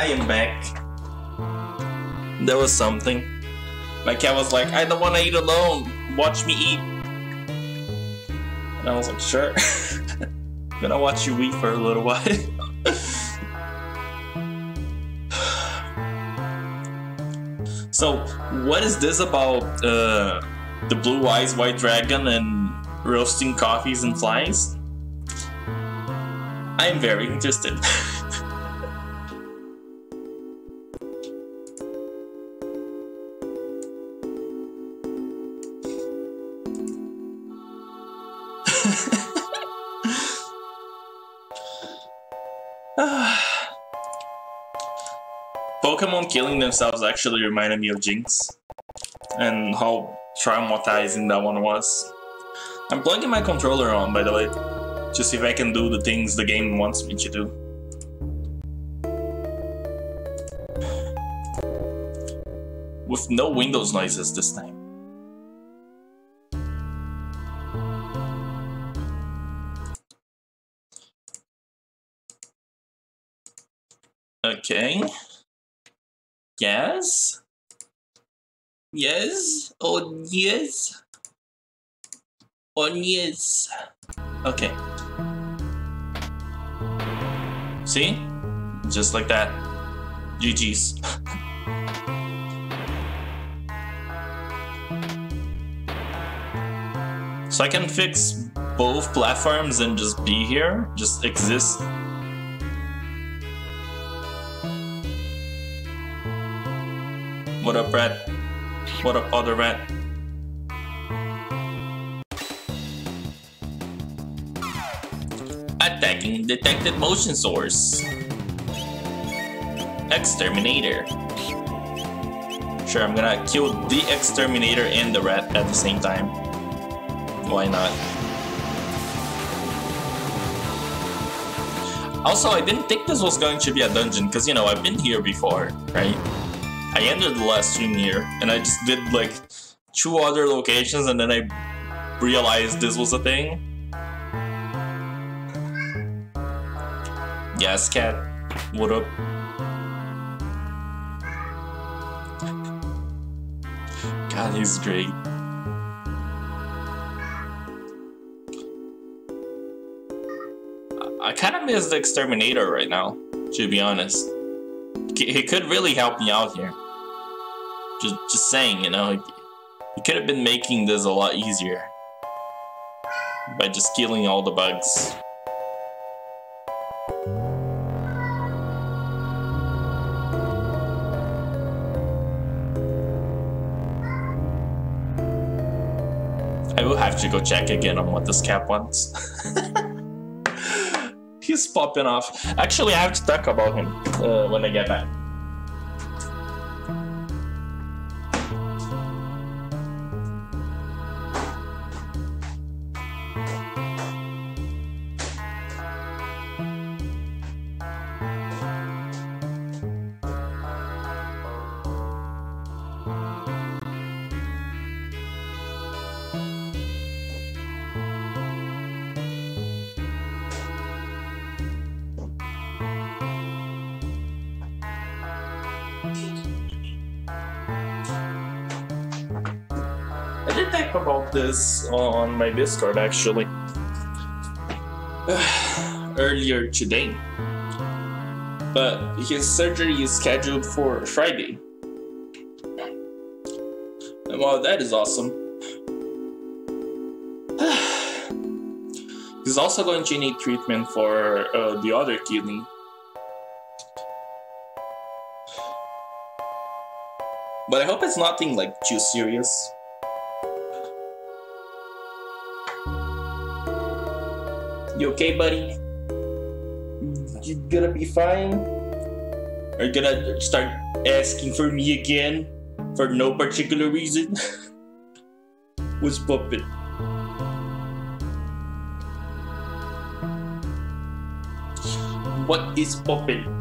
I am back. There was something. My cat was like, I don't want to eat alone. Watch me eat. And I was like, sure. I'm gonna watch you eat for a little while. So, what is this about uh, the Blue Eyes White Dragon and roasting coffees and flies? I am very interested. Pokemon killing themselves actually reminded me of Jinx and how traumatizing that one was. I'm plugging my controller on, by the way, to see if I can do the things the game wants me to do. With no Windows noises this time. Okay. Yes? Yes? Oh, yes? Oh, yes. Okay. See? Just like that. G G's. So I can fix both platforms and just be here, just exist. What up, rat? What up, other rat? Attacking detected motion source. Exterminator. Sure, I'm gonna kill the exterminator and the rat at the same time. Why not? Also, I didn't think this was going to be a dungeon, because, you know, I've been here before, right? I ended the last stream here, and I just did like two other locations, and then I realized this was a thing. Yes, cat. What up? God, he's great. I kind of miss the exterminator right now, to be honest. He could really help me out here. Just, just saying, you know, he could have been making this a lot easier by just killing all the bugs. I will have to go check again on what this cat wants. He's popping off. Actually, I have to talk about him uh, when I get back. This on my Discord actually earlier today, but his surgery is scheduled for Friday. And wow, that is awesome. He's also going to need treatment for uh, the other kidney. But I hope it's nothing like too serious. You okay, buddy? You gonna be fine? Are you gonna start asking for me again? For no particular reason? What's poppin'? What is poppin'?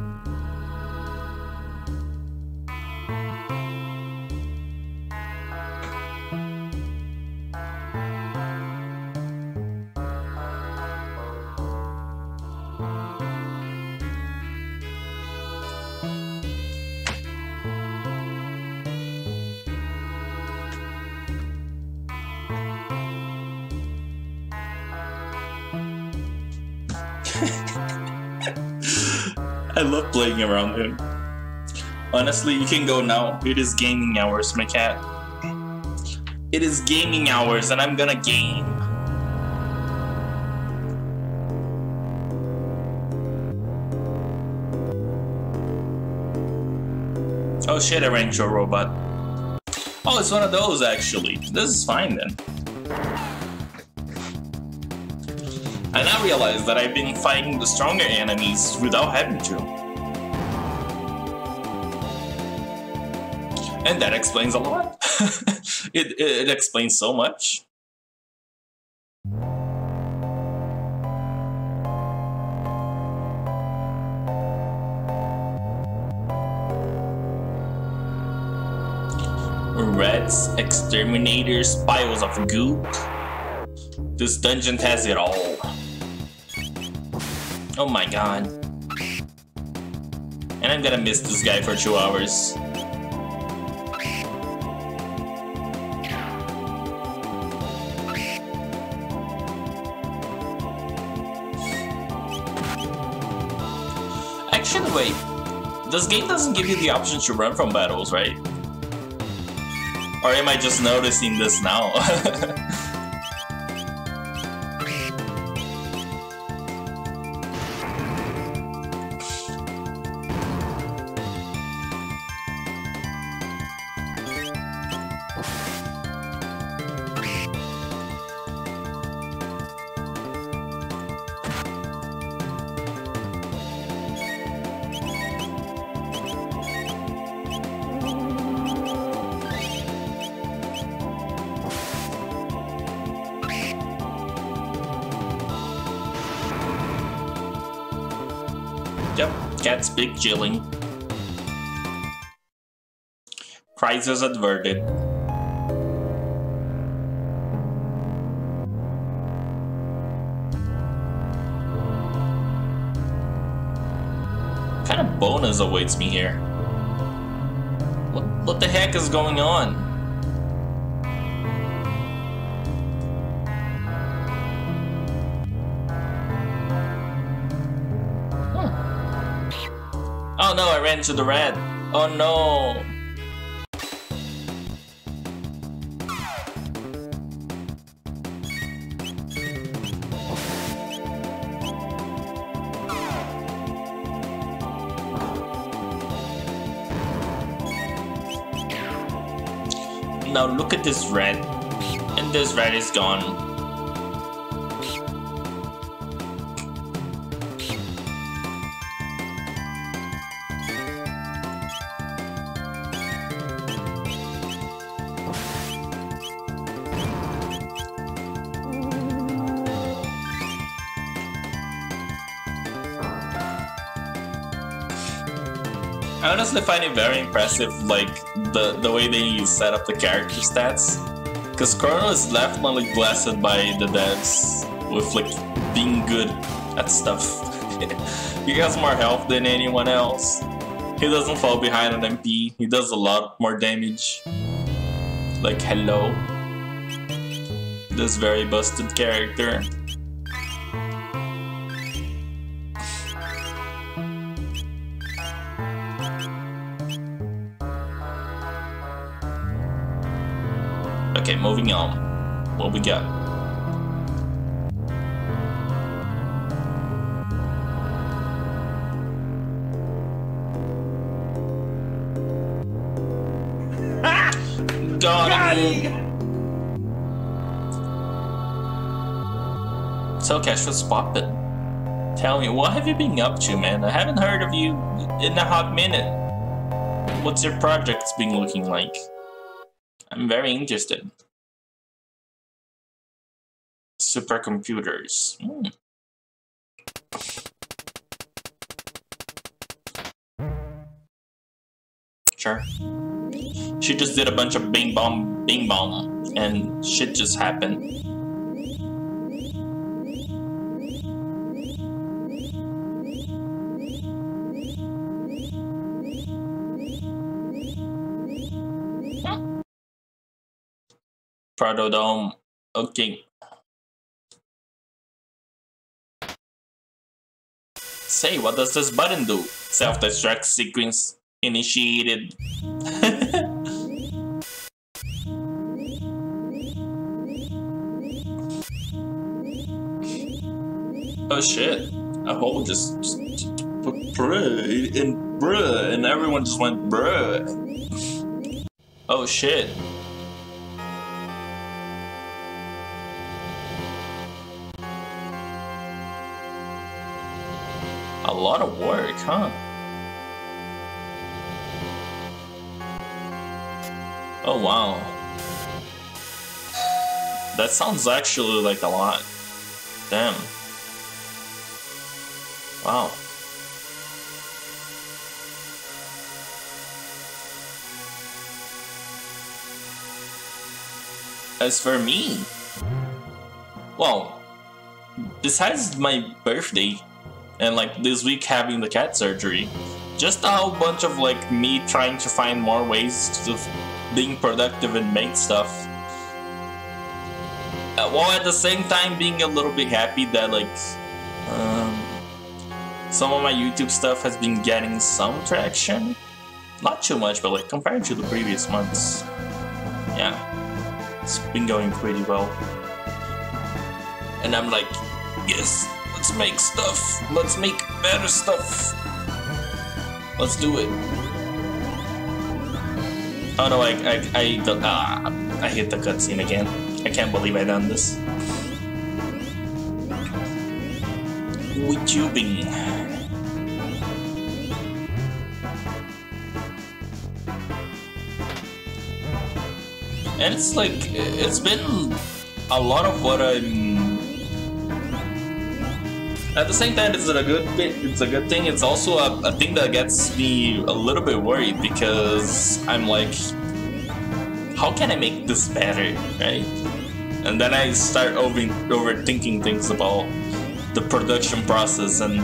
I love playing around him. Honestly, you can go now. It is gaming hours, my cat. It is gaming hours, and I'm gonna game. Oh shit, a Ranger robot. Oh, it's one of those actually. This is fine then. I now realize that I've been fighting the stronger enemies without having to. And that explains a lot. it, it, it explains so much. Rats, exterminators, piles of goop. This dungeon has it all. Oh my god. And I'm gonna miss this guy for two hours. Actually, wait. This game doesn't give you the option to run from battles, right? Or am I just noticing this now? Big jilling. Crisis averted. What kind of bonus awaits me here? What, what the heck is going on? Oh no, I ran to the rat. Oh no. Now look at this rat. And this rat is gone. I find it very impressive, like the the way they set up the character stats, because Chrono is definitely blessed by the devs with like being good at stuff. He has more health than anyone else. He doesn't fall behind on M P. He does a lot more damage. Like hello, this very busted character. Okay, moving on. What we got? Ah! Got him. So Cash's poppin'. Tell me, what have you been up to, man? I haven't heard of you in a hot minute. What's your projects been looking like? I'm very interested. Supercomputers. Mm. Sure. She just did a bunch of bing bong, bing bong, and shit just happened. Protodome. Okay. Say, what does this button do? Self-destruct sequence initiated. Oh shit, a hole just, just, just bruh and bruh and everyone just went bruh. Oh shit. A lot of work, huh? Oh wow. That sounds actually like a lot. Damn. Wow. As for me, well, besides my birthday and like this week having the cat surgery, just a whole bunch of like me trying to find more ways to being productive and make stuff, uh, while at the same time being a little bit happy that like um, some of my YouTube stuff has been getting some traction. Not too much, but like compared to the previous months, yeah, it's been going pretty well. And I'm like, yes, let's make stuff. Let's make better stuff. Let's do it. Oh no, I, I, I, ah, I hit the cutscene again. I can't believe I done this. YouTubing. And it's like, it's been a lot of what I'm... At the same time, it's a good thing, it's a good thing. It's also a, a thing that gets me a little bit worried because I'm like, how can I make this better, right? And then I start over, overthinking things about the production process, and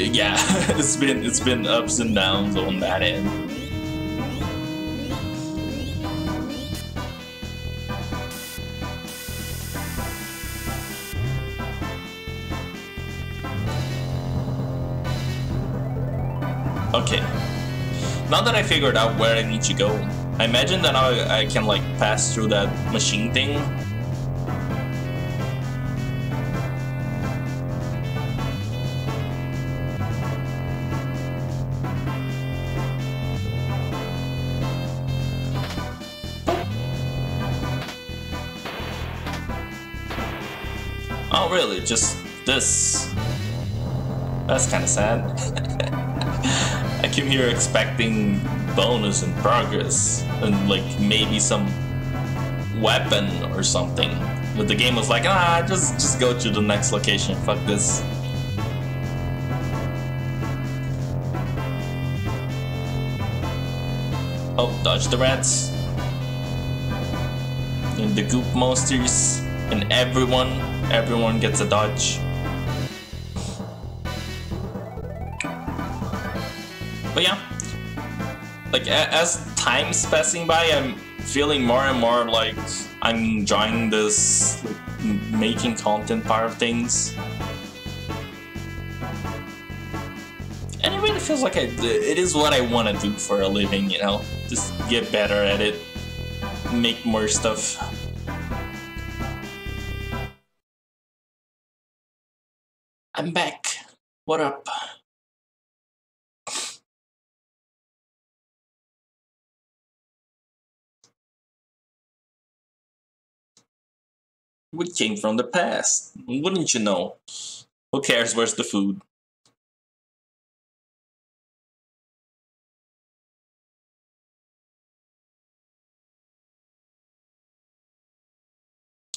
yeah, it's been it's been ups and downs on that end. Okay, now that I figured out where I need to go, I imagine that now I can like pass through that machine thing. Really, just this. That's kind of sad. I came here expecting bonus and progress and like maybe some weapon or something, but the game was like, ah, just just go to the next location, fuck this. Oh, dodge the rats and the goop monsters and everyone. Everyone gets a dodge. But yeah, like as time's passing by, I'm feeling more and more like I'm enjoying this like, making content part of things. And it really feels like I, it is what I want to do for a living, you know? Just get better at it, make more stuff. I'm back. What up? We came from the past. Wouldn't you know? Who cares? Where's the food?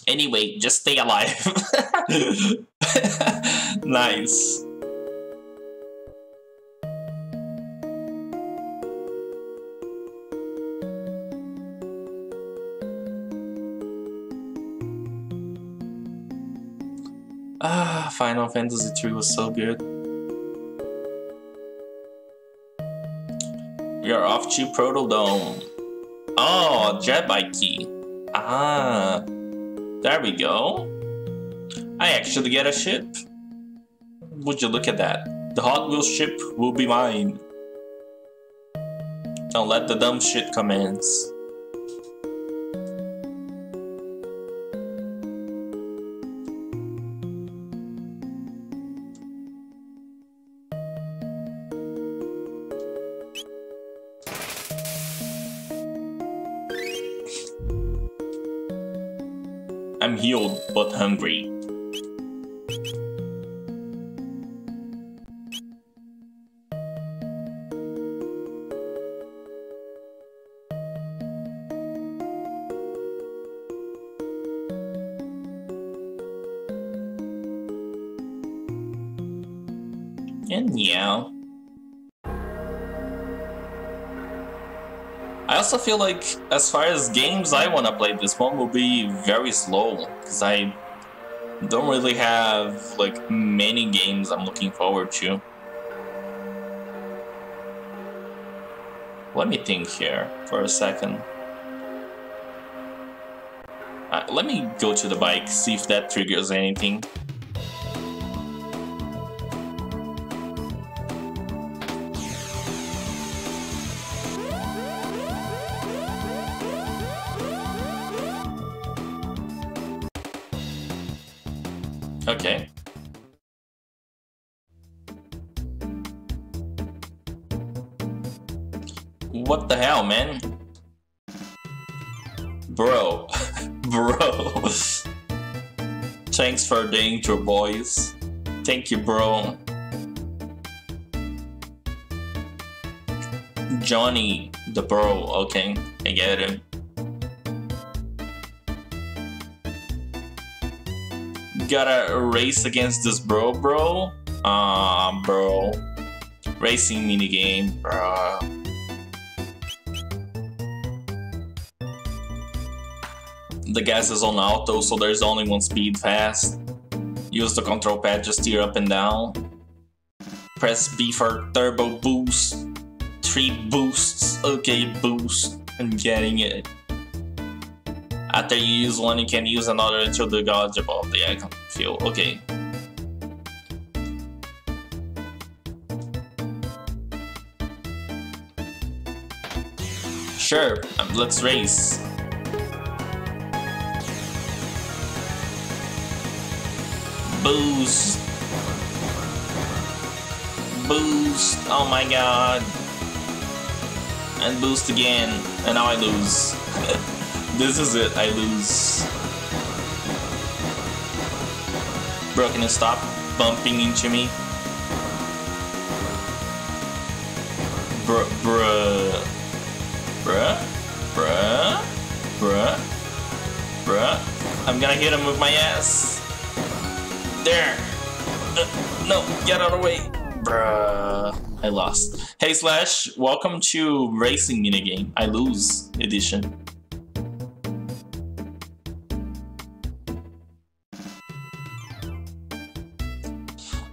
Anyway, just stay alive. Nice. Ah, Final Fantasy three was so good. We are off to Protodome. Oh, Jetbike key. Ah, there we go. I actually get a ship. Would you look at that? The Hot Wheels ship will be mine. Don't let the dumb shit commence. I'm healed, but hungry. And meow. I also feel like, as far as games I want to play, this one will be very slow, because I don't really have, like, many games I'm looking forward to. Let me think here for a second. Uh, let me go to the bike, see if that triggers anything. Okay. What the hell, man? Bro. Bro. Thanks for the intro, boys. Thank you, bro. Johnny the bro. Okay, I get it. Gotta race against this bro, bro. Ah, uh, bro. Racing minigame, bro. The gas is on auto, so there's only one speed fast. Use the control pad to steer up and down. Press B for turbo boost. Three boosts. Okay, boost. I'm getting it. After you use one, you can use another until the gauge above the icon field. Okay. Sure, um, let's race. Boost. Boost. Oh my god. And boost again. And now I lose. This is it, I lose. Bro, can you stop bumping into me? Bruh, bruh. Bruh, bruh, bruh, bruh. I'm gonna hit him with my ass. There. Uh, no, get out of the way. Bruh, I lost. Hey Slash, welcome to Racing Minigame, I Lose Edition.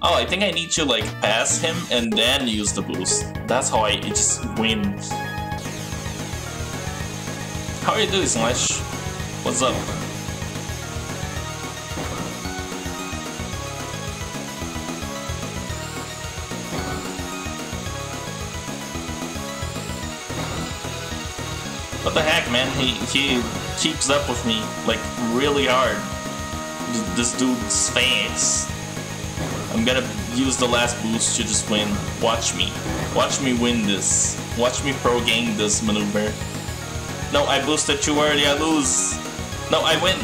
Oh, I think I need to like pass him and then use the boost. That's how I just win. How are you doing, Slash? What's up? What the heck, man? He he keeps up with me like really hard. This dude's fast. I'm gonna use the last boost to just win. Watch me. Watch me win this. Watch me pro game this maneuver. No, I boosted too early, I lose. No, I win.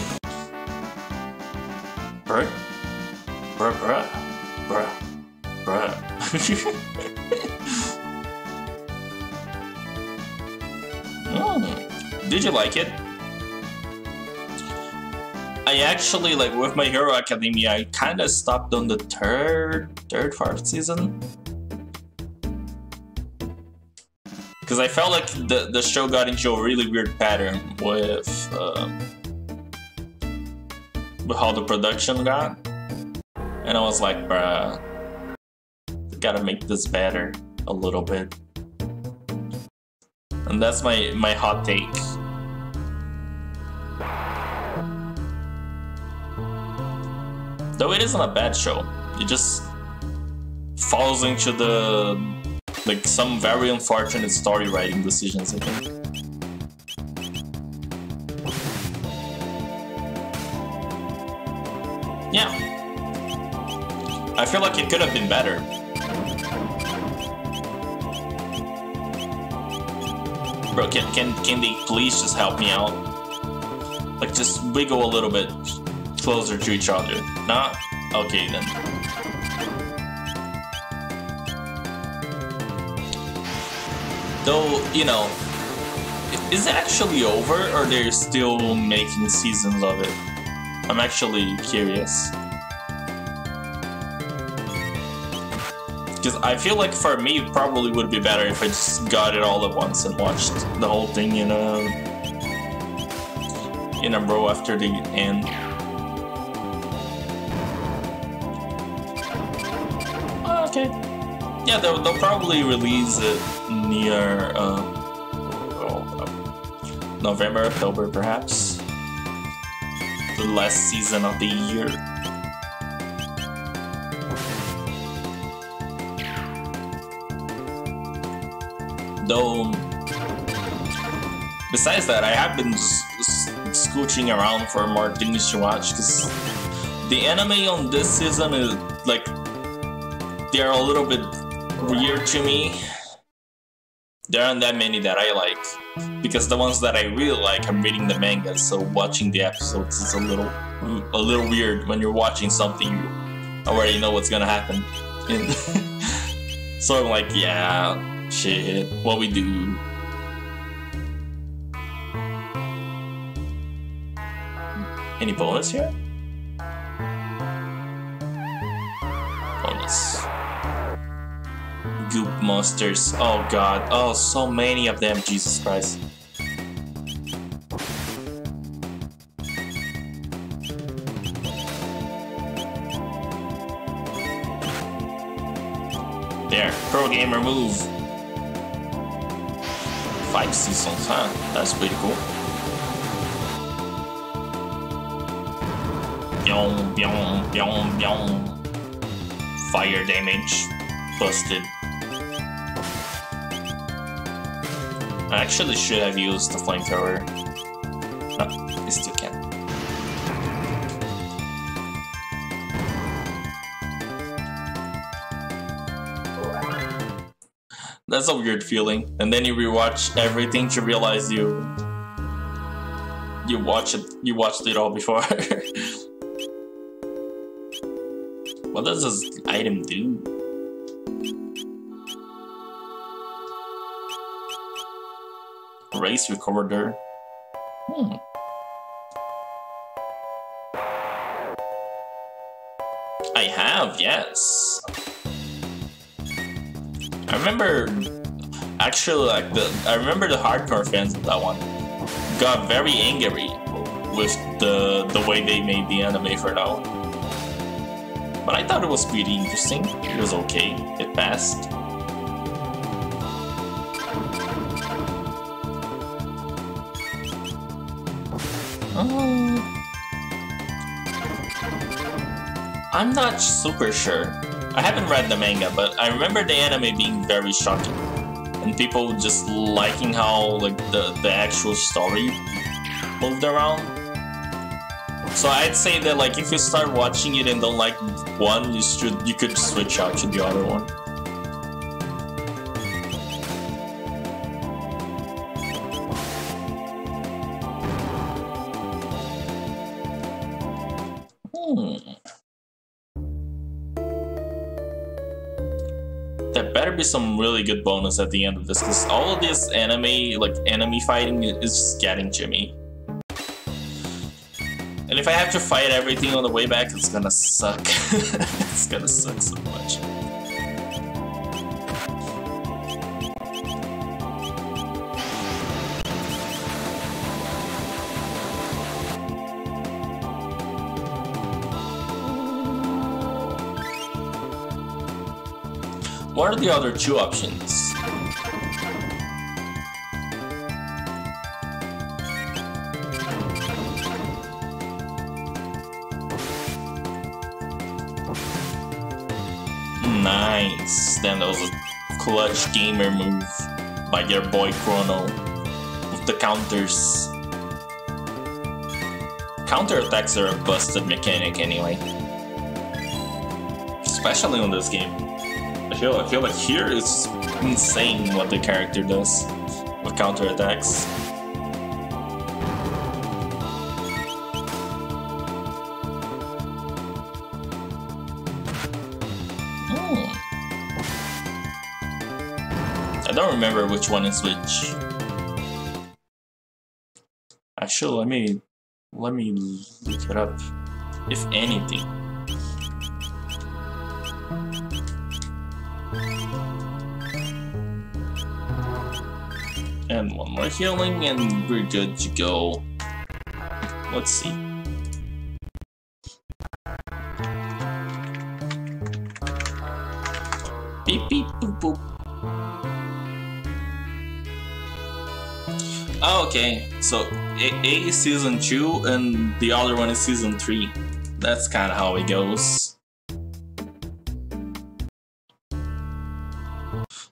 Bruh. Bruh, bruh. Bruh. Bruh. mm. Did you like it? I actually, like, with My Hero Academia, I kind of stopped on the third, third, fourth season. Because I felt like the, the show got into a really weird pattern with, um, with how the production got. And I was like, bruh, gotta make this better a little bit. And that's my, my hot take. Though it isn't a bad show, it just falls into the like some very unfortunate story writing decisions, I think. Yeah. I feel like it could have been better. Bro, can, can, can they please just help me out? Like, just wiggle a little bit closer to each other. Nah? Okay, then. Though, you know, is it actually over, or they're still making seasons of it? I'm actually curious. Because I feel like for me, it probably would be better if I just got it all at once and watched the whole thing in a, in a row after the end. Oh, okay. Yeah, they'll, they'll probably release it near uh, November, October perhaps. The last season of the year. Though, besides that, I have been scooching around for more things to watch, because the anime on this season is like, they're a little bit weird to me. There aren't that many that I like, because the ones that I really like, I'm reading the manga, so watching the episodes is a little a little weird when you're watching something you already know what's gonna happen. So I'm like, yeah, shit, what we do. Any bonus here? Bonus. Goop monsters. Oh god. Oh, so many of them. Jesus Christ. There. Pro gamer move. Five seasons, huh? That's pretty cool. Bion, bion, bion, bion. Fire damage. Busted. I actually should have used the flamethrower. No, I still can. That's a weird feeling. And then you rewatch everything to realize you you watch it you watched it all before. What does this item do? Race recorder. Hmm. I have, yes. I remember, actually, like the I remember the hardcore fans of that one got very angry with the the way they made the anime for that one. But I thought it was pretty interesting. It was okay. It passed. I'm not super sure. I haven't read the manga, but I remember the anime being very shocking, and people just liking how like the, the actual story moved around. So I'd say that like if you start watching it and don't like one, you should you could switch out to the other one. Some really good bonus at the end of this, because all of this anime, like enemy fighting, is just getting to me. And if I have to fight everything on the way back, it's gonna suck. It's gonna suck so much. What are the other two options? Hmm. Nice. Then that was a clutch gamer move by your boy Chrono with the counters. Counter attacks are a busted mechanic anyway, especially on this game. I feel I feel like here it's insane what the character does with counter attacks. I don't remember which one is which. Actually, let me let me look it up. If anything. And one more healing and we're good to go. Let's see. Beep beep boop boop. Oh, okay, so A is season two and the other one is season three. That's kind of how it goes.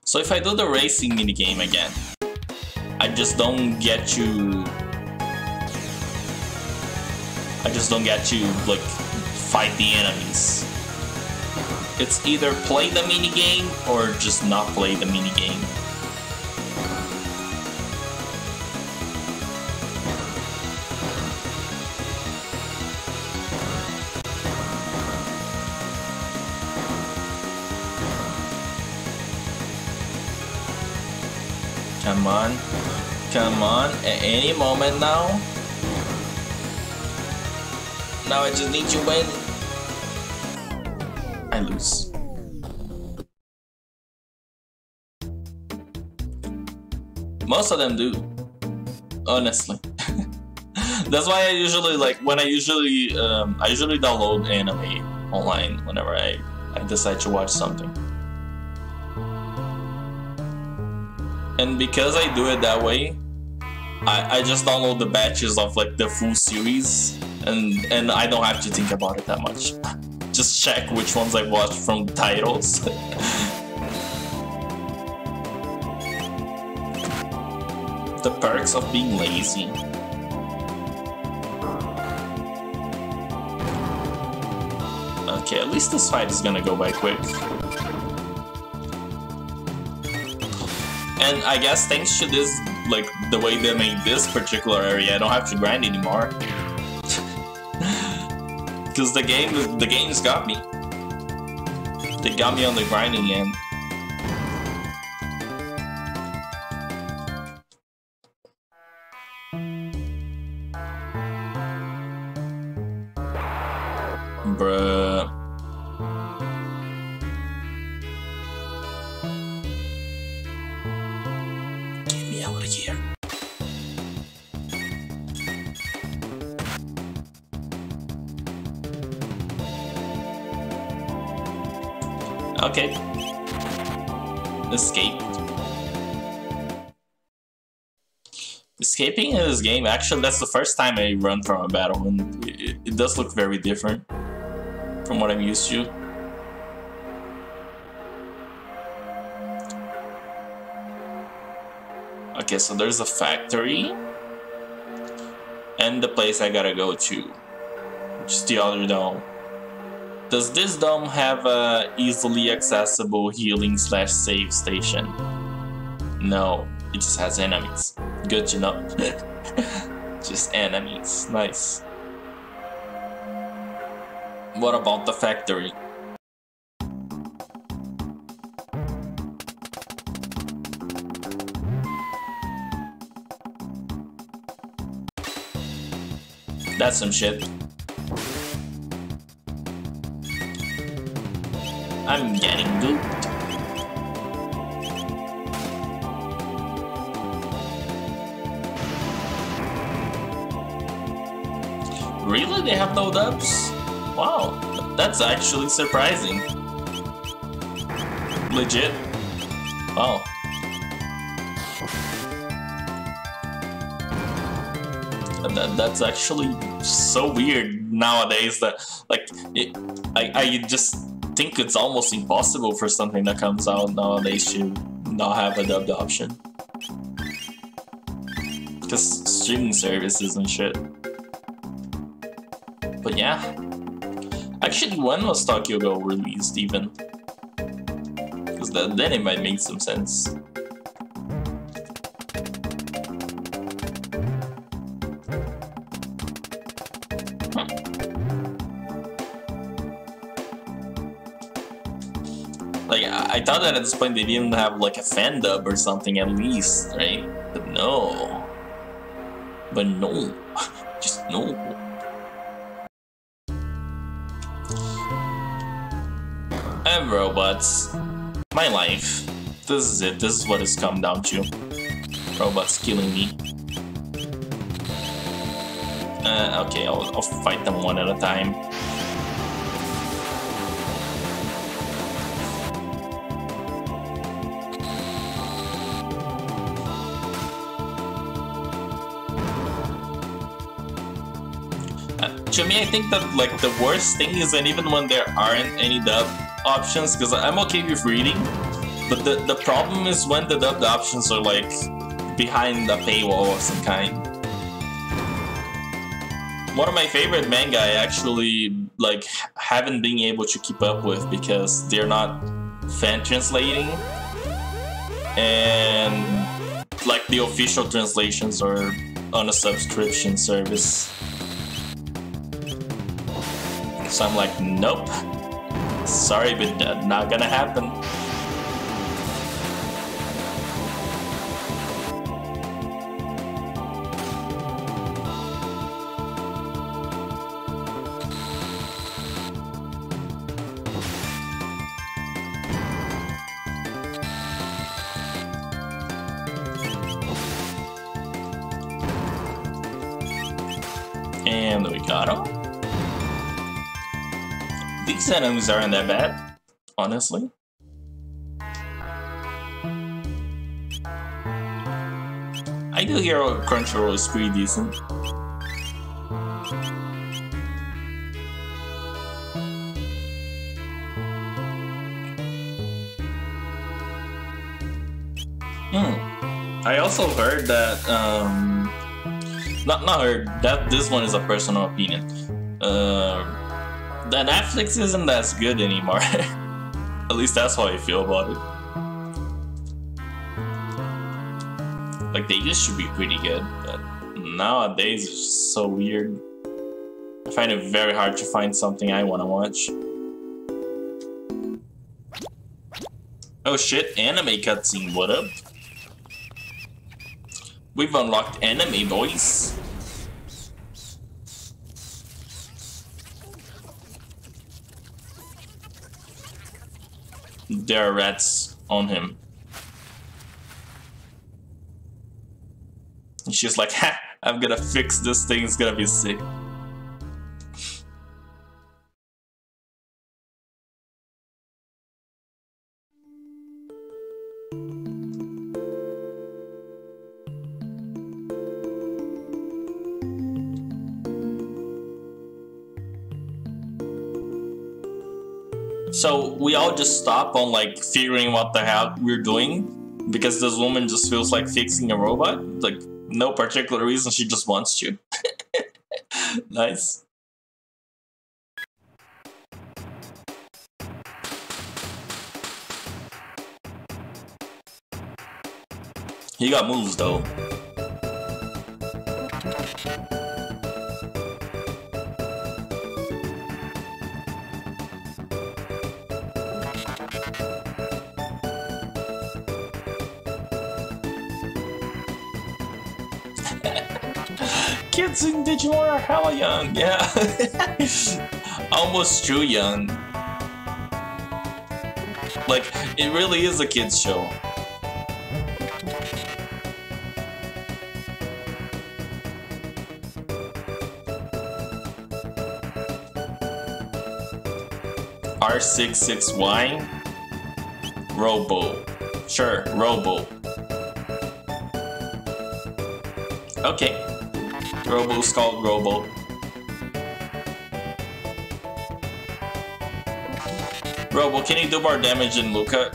So if I do the racing minigame again, I just don't get to... I just don't get to, like, fight the enemies. It's either play the minigame or just not play the minigame. Come on, come on, at any moment now. Now I just need you win. I lose. Most of them do, honestly. That's why I usually, like, when I usually, um, I usually download anime online whenever I, I decide to watch something. And because I do it that way, I, I just download the batches of like the full series, and and I don't have to think about it that much. Just check which ones I watched from the titles. The perks of being lazy. Okay, at least this fight is gonna go by quick. And I guess thanks to this, like, the way they made this particular area, I don't have to grind anymore. Because the game, the game's got me. They got me on the grinding end. Bruh. Okay. Escape. Escaping in this game, actually, that's the first time I run from a battle, and it, it does look very different from what I'm used to. Okay, so there's a factory and the place I gotta go to, which is the other dome. Does this dome have a easily accessible healing slash save station? No, it just has enemies. Good to know. Just enemies. Nice. What about the factory? That's some shit. I'm getting gooped. Really? They have no dubs? Wow, that's actually surprising. Legit. Wow. That, that's actually so weird nowadays that, like, it, I, I just think it's almost impossible for something that comes out nowadays to not have a dubbed option. Because streaming services and shit. But yeah. Actually, when was Tokyo Go released even? Because then it might make some sense. Like, I thought that at this point they didn't have like a fan dub or something at least, right? But no. But no. Just no. And robots. My life. This is it. This is what it's come down to. Robots killing me. Uh, okay, I'll, I'll fight them one at a time. To me, I think that like the worst thing is that even when there aren't any dub options, because I'm okay with reading, but the, the problem is when the dubbed options are like behind a paywall of some kind. One of my favorite manga I actually like haven't been able to keep up with because they're not fan translating, and like the official translations are on a subscription service. So I'm like, nope. Sorry, but uh, not gonna happen. And we got him. These enemies aren't that bad, honestly. I do hear Crunchyroll is pretty decent. Hmm. I also heard that, um... Not, not heard, that this one is a personal opinion. Uh... That Netflix isn't as good anymore. At least that's how I feel about it. Like, they used to be pretty good, but nowadays it's just so weird. I find it very hard to find something I want to watch. Oh shit, anime cutscene, what up? We've unlocked anime, boys. There are rats on him. And she's like, ha! I'm gonna fix this thing, it's gonna be sick. So we all just stop on like figuring what the hell we're doing because this woman just feels like fixing a robot. Like no particular reason, she just wants to. Nice. He got moves though. Kids in Digimon are hella young, yeah. Almost too young. Like, it really is a kids show. R sixty-six Y? Robo. Sure, Robo. Okay. Robo's called Robo. Robo, can you do more damage than Lucca?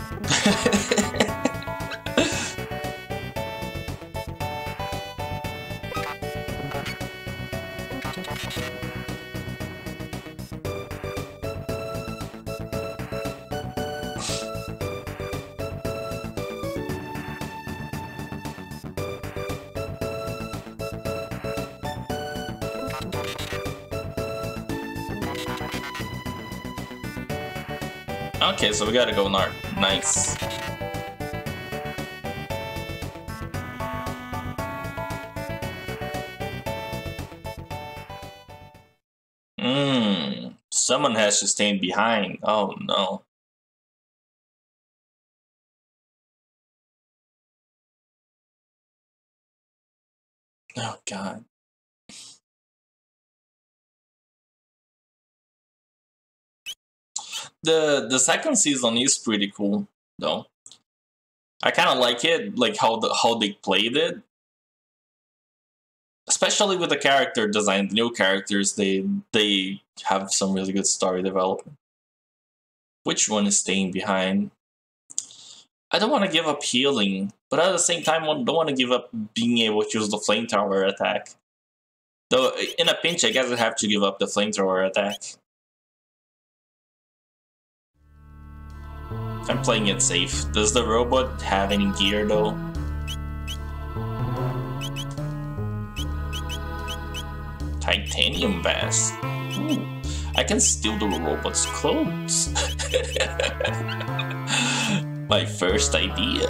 Okay, so we gotta go Narc. Nice. Mmm. Someone has to stand behind. Oh no. Oh god. The the second season is pretty cool though. I kind of like it, like how the how they played it, especially with the character design. The new characters, they they have some really good story development. Which one is staying behind? I don't want to give up healing, but at the same time, I don't want to give up being able to use the flamethrower attack. Though in a pinch, I guess I have to give up the flamethrower attack. I'm playing it safe. Does the robot have any gear though? Titanium vest. Ooh, I can steal the robot's clothes. My first idea.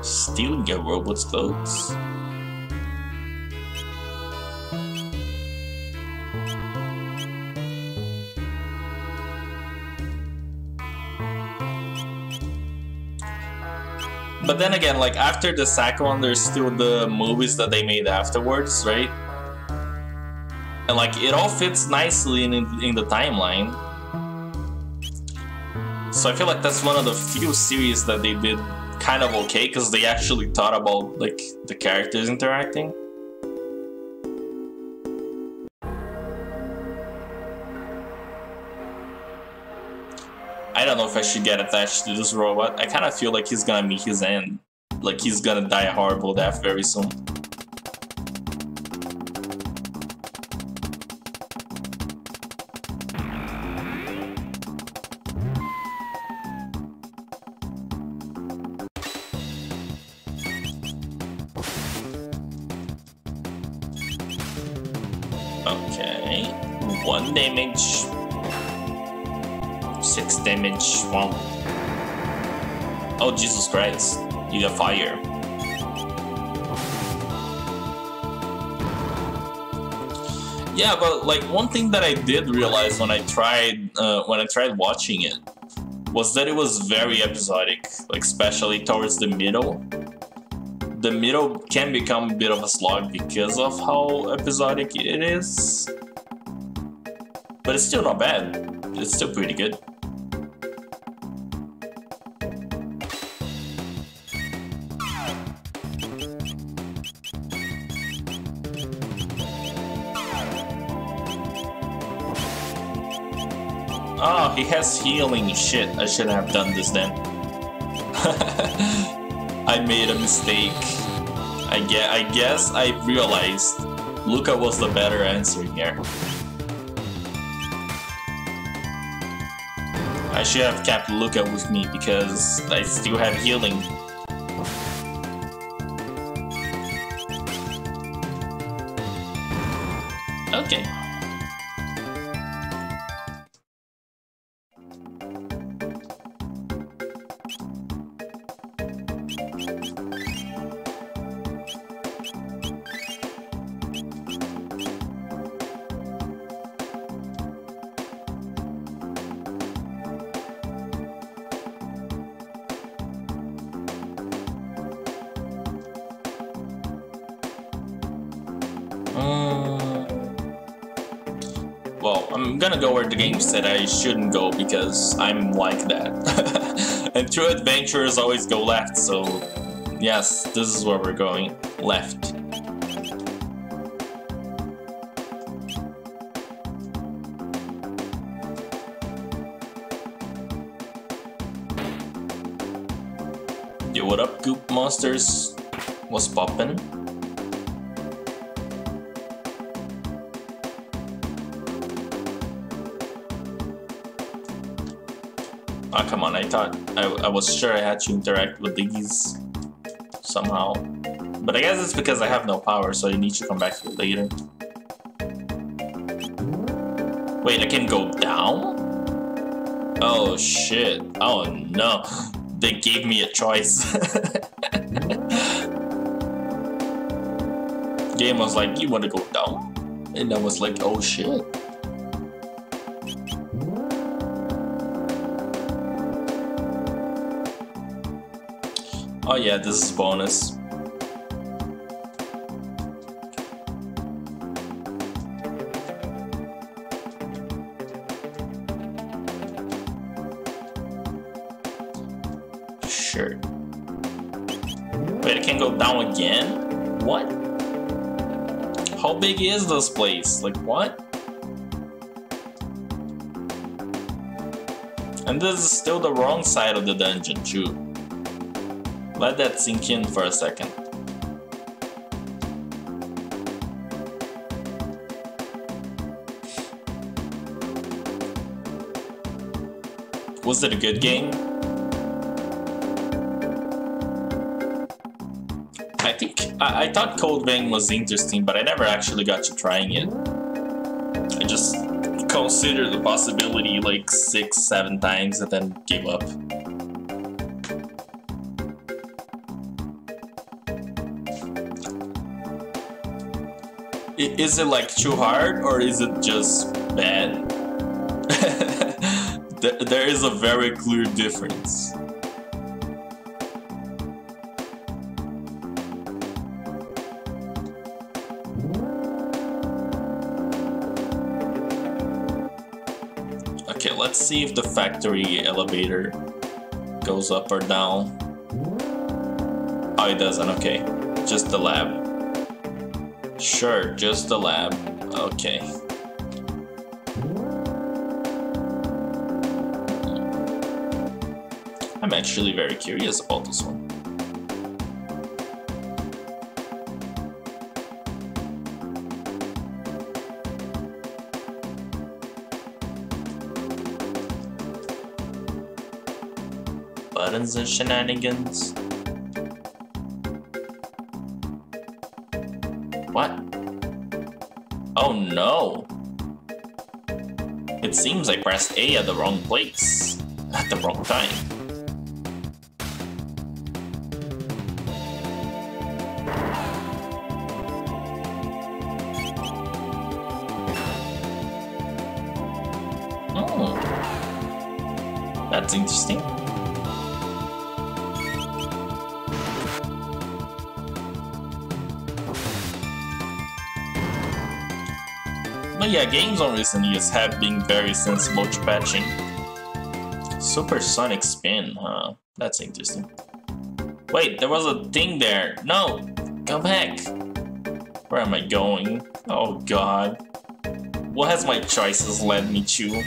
Stealing your robot's clothes. But then again, like after the second one, there's still the movies that they made afterwards, right? And like it all fits nicely in, in the timeline. So I feel like that's one of the few series that they did kind of okay, because they actually thought about like the characters interacting. I don't know if I should get attached to this robot. I kind of feel like he's gonna meet his end. Like he's gonna die a horrible death very soon. Okay, one damage. Six damage, one. Oh Jesus Christ, you got fire. Yeah, but like one thing that I did realize when I tried uh, when I tried watching it was that it was very episodic, like especially towards the middle. The middle can become a bit of a slog because of how episodic it is. But it's still not bad. It's still pretty good. Oh, he has healing. Shit, I shouldn't have done this then. I made a mistake. I guess, I guess I realized Lucca was the better answer here. I should have kept Lucca with me because I still have healing. Okay. Go where the game said I shouldn't go because I'm like that. And true adventurers always go left, so yes, this is where we're going. Left. what up, Goop Monsters? What's poppin'? Ah, come on, I thought I, I was sure I had to interact with these somehow. But I guess it's because I have no power, so I need to come back to it later. Wait, I can go down? Oh shit. Oh no. They gave me a choice. Game was like, you wanna go down? And I was like, oh shit. Oh yeah, this is bonus. Down again? What? How big is this place? Like, what? And this is still the wrong side of the dungeon too. Let that sink in for a second. Was it a good game? I, I thought Code Vein was interesting, but I never actually got to trying it. I just considered the possibility like six, seven times and then gave up. I, is it like too hard or is it just bad? there, there is a very clear difference. Let's see if the factory elevator goes up or down. Oh, it doesn't, okay. Just the lab. Sure, just the lab. Okay. I'm actually very curious about this one. Buttons and shenanigans. What? Oh no! It seems I pressed A at the wrong place, at the wrong time. Oh, that's interesting. Yeah, games on recent years have been very sensible to patching. Supersonic spin, huh? That's interesting. Wait, there was a thing there. No, come back. Where am I going? Oh god. What has my choices led me to?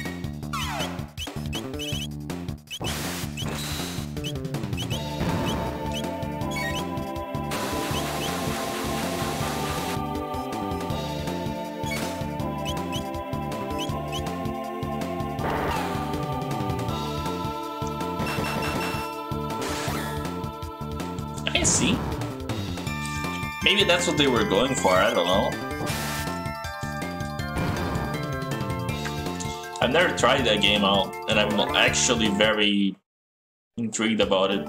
That's what they were going for, I don't know. I've never tried that game out, and I'm actually very intrigued about it.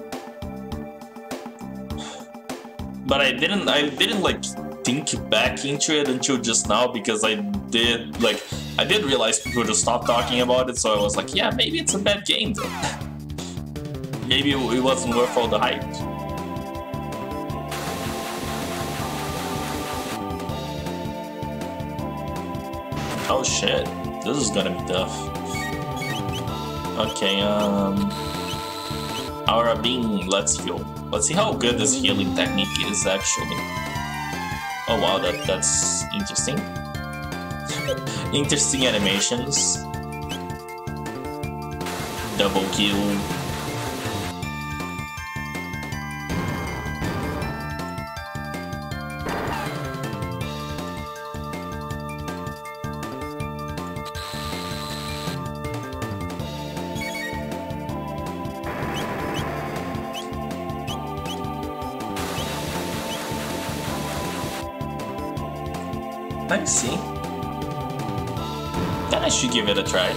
But I didn't, I didn't like think back into it until just now, because I did like, I did realize people just stopped talking about it, so I was like, yeah, maybe it's a bad game though. Maybe it wasn't worth all the hype. Oh shit, this is gonna be tough. Okay, um... Aura Beam, let's heal. Let's see how good this healing technique is, actually. Oh wow, that, that's interesting. Interesting animations. Double kill. I see. Then I should give it a try.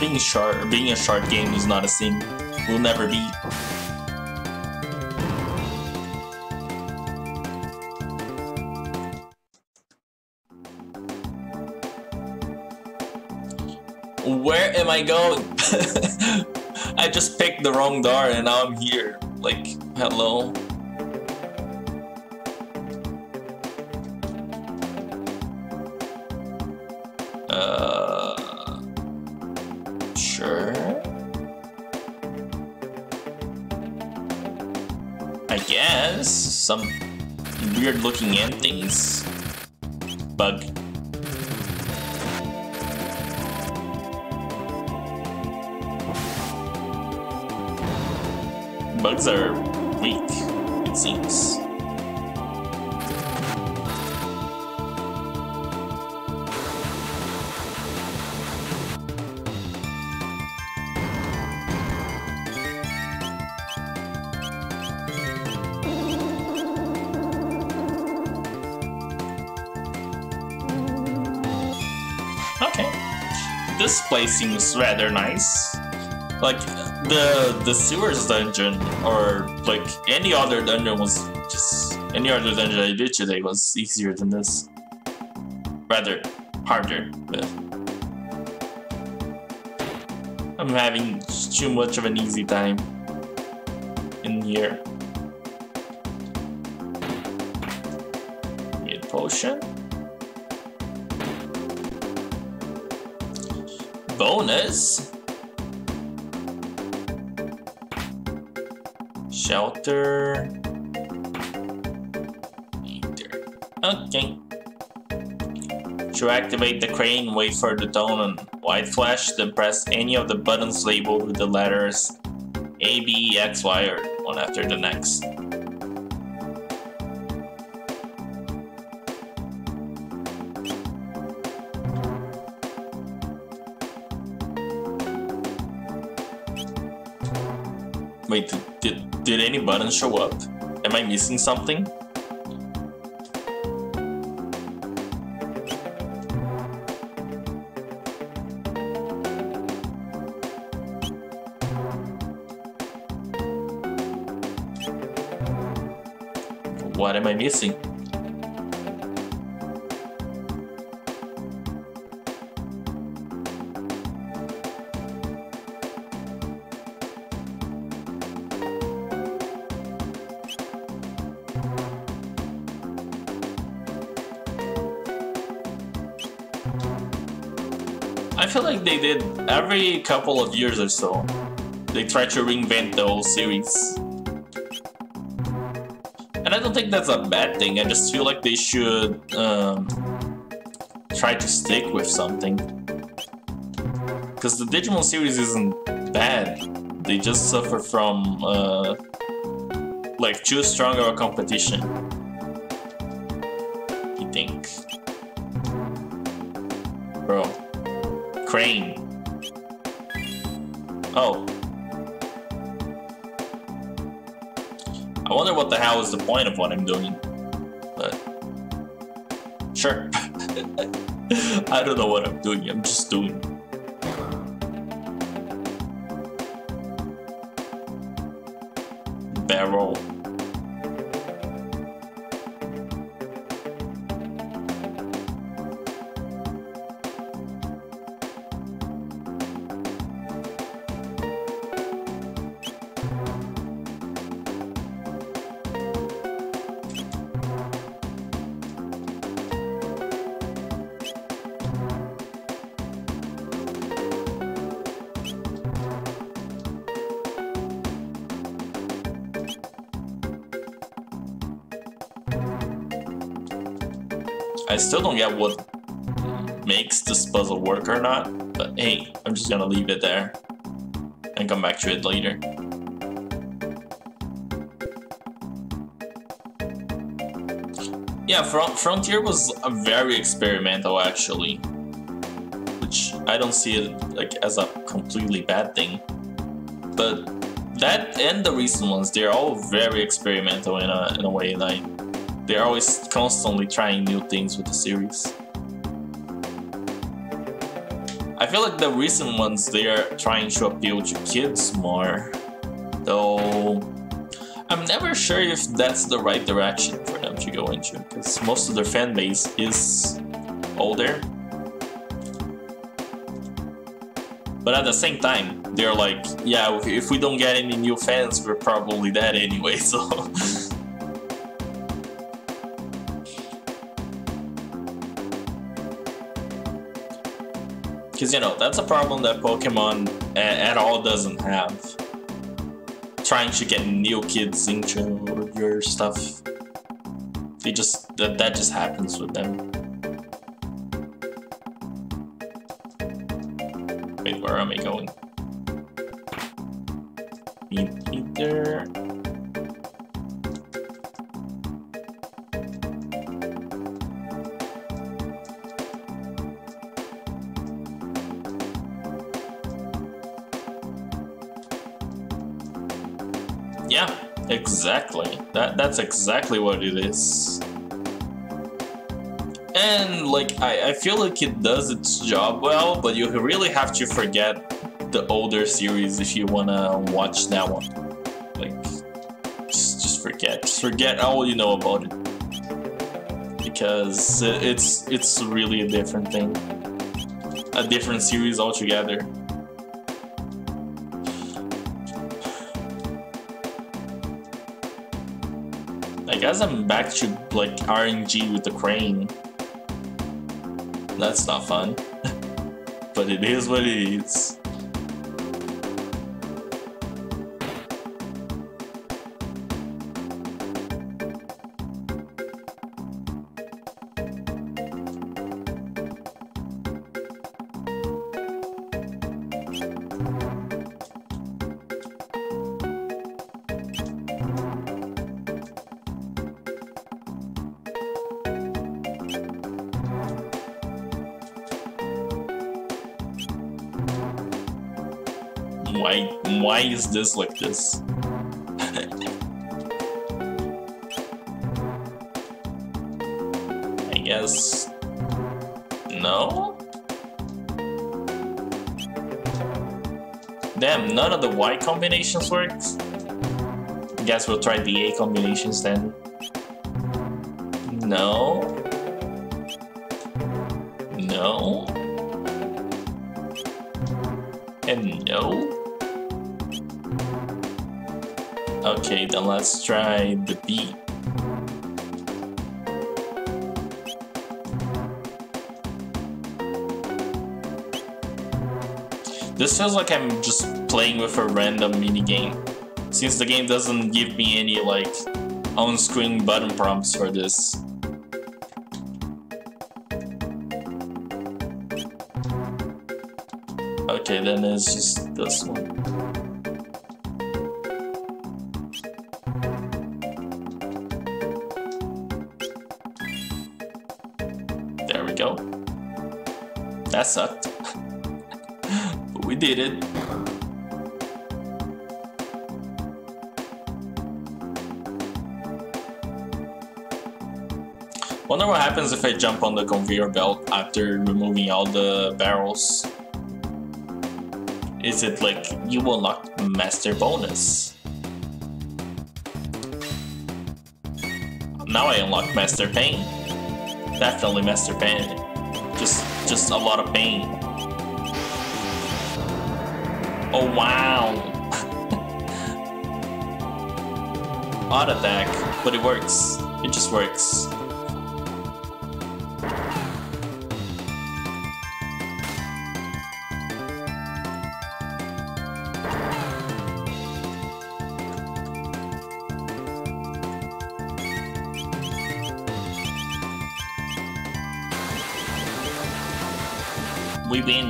Being short, being a short game is not a sin. Will never be. Where am I going? I just picked the wrong door and now I'm here. Like, hello. Uh, sure. I guess some weird looking end things. Bug. Bugs are weak, it seems. Okay. This place seems rather nice. Like, the the sewers dungeon, or like any other dungeon was just any other dungeon I did today was easier than this. Rather harder, but I'm having too much of an easy time in here. Mid potion. Bonus. Shelter. Eater. Okay. To activate the crane, wait for the tone and white flash, then press any of the buttons labeled with the letters A, B, X, Y, or one after the next. Wait, did, did any buttons show up? Am I missing something? What am I missing? I feel like they did every couple of years or so. They try to reinvent the whole series. And I don't think that's a bad thing, I just feel like they should um, try to stick with something. Because the Digimon series isn't bad, they just suffer from uh, like too strong of a competition. You think? Bro. Crane. Oh. I wonder what the hell is the point of what I'm doing. But sure. I don't know what I'm doing, I'm just doing. Barrel. I still don't get what makes this puzzle work or not, but hey, I'm just gonna leave it there and come back to it later. Yeah, Front Frontier was a very experimental actually, which I don't see it like as a completely bad thing, but that and the recent ones, they're all very experimental in a, in a way, like they're always constantly trying new things with the series. I feel like the recent ones, they are trying to appeal to kids more, though I'm never sure if that's the right direction for them to go into, because most of their fan base is older. But at the same time, they're like, yeah, if we don't get any new fans, we're probably dead anyway, so... Because, you know, that's a problem that Pokemon at all doesn't have. Trying to get new kids into your stuff. They just, that, that just happens with them. Wait, where am I going? Meat Eater. Yeah, exactly. That that's exactly what it is. And like I, I feel like it does its job well, but you really have to forget the older series if you wanna watch that one. Like just just forget. Just forget all you know about it. Because it's it's really a different thing. A different series altogether. I guess I'm back to like R N G with the crane. That's not fun. But it is what it is. Why, why is this like this? I guess... no? Damn, none of the Y combinations worked? I guess we'll try the A combinations then. No? No? And no? Okay, then let's try the B. This feels like I'm just playing with a random minigame, since the game doesn't give me any like on-screen button prompts for this. Okay, then it's just this one. That sucked, but we did it. Wonder what happens if I jump on the conveyor belt after removing all the barrels. Is it like you will unlock master bonus? Now I unlock master pain. Definitely master pain. Just Just a lot of pain. Oh wow! Odd attack, but it works. It just works. We win.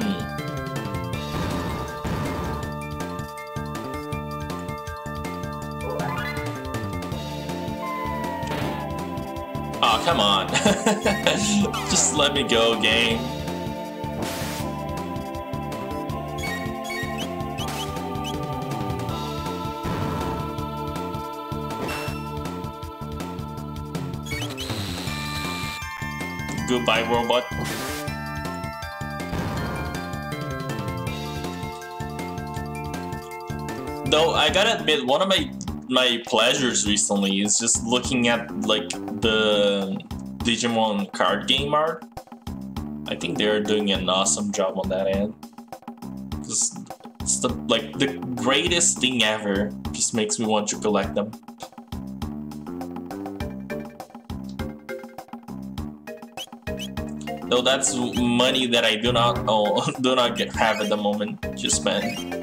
Oh, come on. Just let me go, game. Goodbye, robot. Though I gotta admit, one of my my pleasures recently is just looking at like the Digimon card game art. I think they're doing an awesome job on that end. Just it's the, like the greatest thing ever. Just makes me want to collect them. Though that's money that I do not oh, do not get, have at the moment to spend.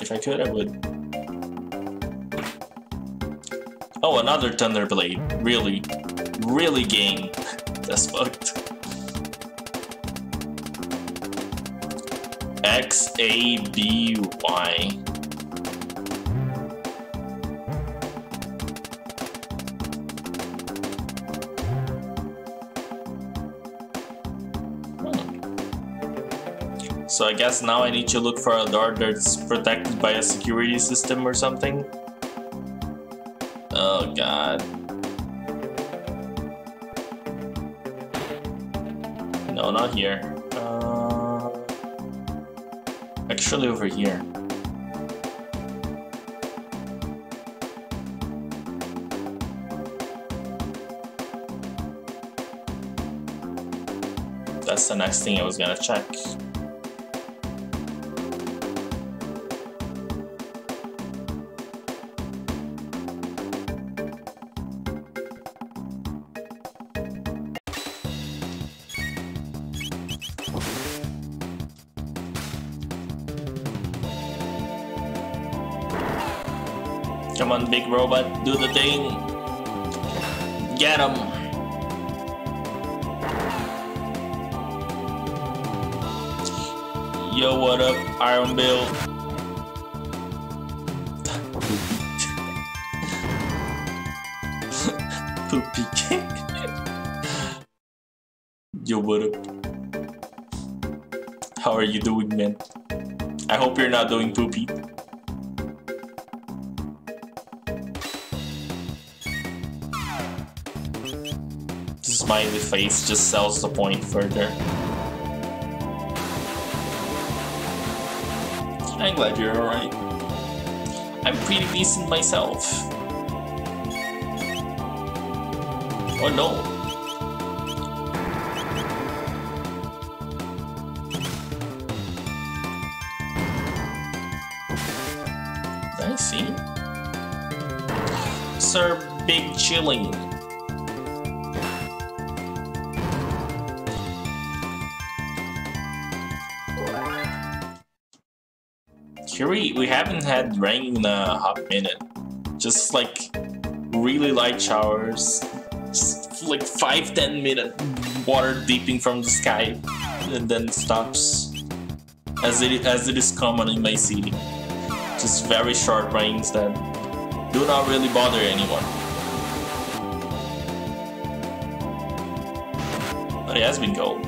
If I could, I would. Oh, another Thunderblade. Really, really game. That's fucked. X A B Y. So I guess now I need to look for a door that's protected by a security system or something. Oh god. No, not here. Uh, actually over here. That's the next thing I was gonna check. Come on, big robot, do the thing. Get him. Yo, what up, Iron Bill? Poopy cake. Yo, what up? How are you doing, man? I hope you're not doing poopy. Smiley face just sells the point further. I'm glad you're alright. I'm pretty decent myself. Oh no! I see. Sir Big Chilling. We, we haven't had rain in a hot minute. Just like really light showers, just like five to ten minute water dipping from the sky and then stops, as it, as it is common in my city. Just very short rains that do not really bother anyone. But it has been cold.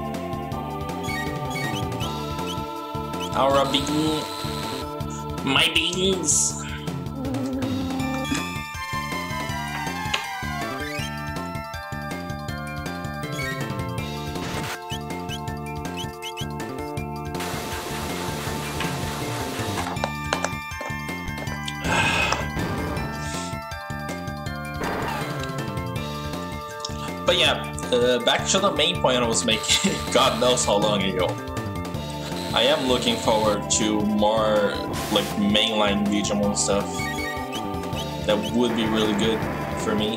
Our bean. My beans! But yeah, uh, back to the main point I was making. God knows how long ago. I am looking forward to more like mainline Digimon stuff. That would be really good for me.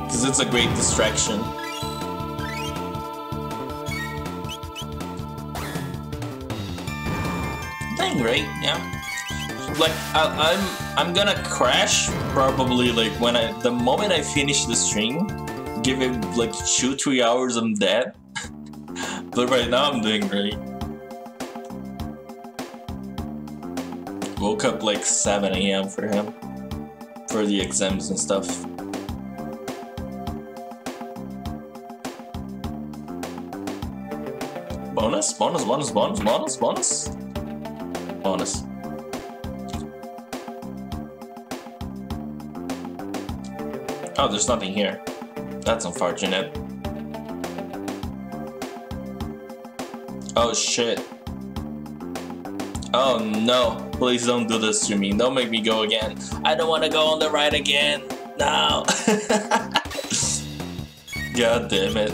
Because it's a great distraction. Dang great, yeah. Like I, I'm, I'm gonna crash probably like when I, the moment I finish the stream, give it like two, three hours, I'm dead. But right now I'm doing great. Woke up like seven A M for him. For the exams and stuff. Bonus, bonus, bonus, bonus, bonus, bonus. Bonus. Oh, there's nothing here. That's unfortunate. Oh shit. Oh no, please don't do this to me. Don't make me go again. I don't want to go on the ride again. No. God damn it.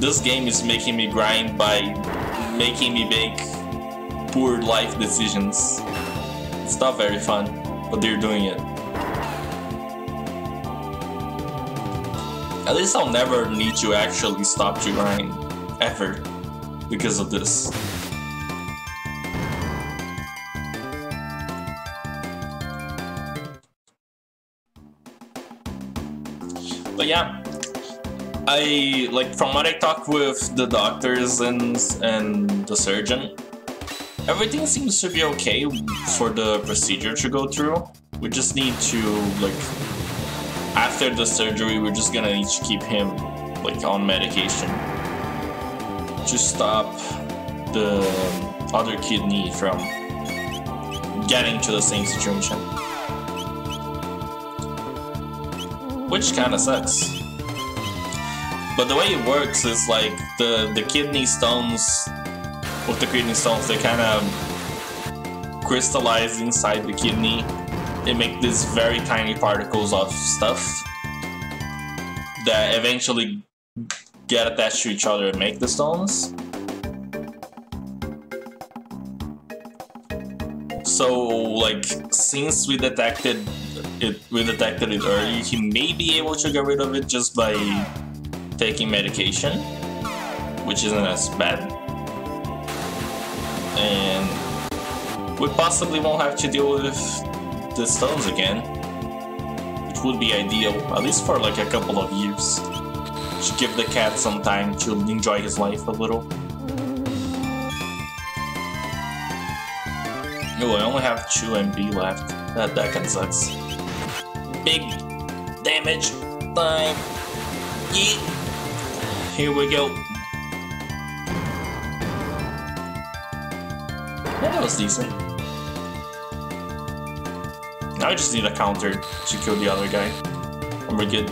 This game is making me grind by making me make poor life decisions. It's not very fun, but they're doing it. At least I'll never need to actually stop to grind, ever, because of this. But yeah, I, like, from what I talked with the doctors and, and the surgeon, everything seems to be okay for the procedure to go through. We just need to, like, after the surgery, we're just gonna need to keep him, like, on medication to stop the other kidney from getting to the same situation. Which kinda sucks. But the way it works is, like, the, the kidney stones... With the kidney stones, they kind of crystallize inside the kidney. They make these very tiny particles of stuff that eventually get attached to each other and make the stones. So, like, since we detected it, we detected it early, he may be able to get rid of it just by taking medication, which isn't as bad. And we possibly won't have to deal with the stones again, which would be ideal, at least for like a couple of years, to give the cat some time to enjoy his life a little. Oh, I only have two M B left. That, that kind of sucks. Big damage time. Yeah. Here we go. Yeah, that was decent. Now I just need a counter to kill the other guy, and we're good.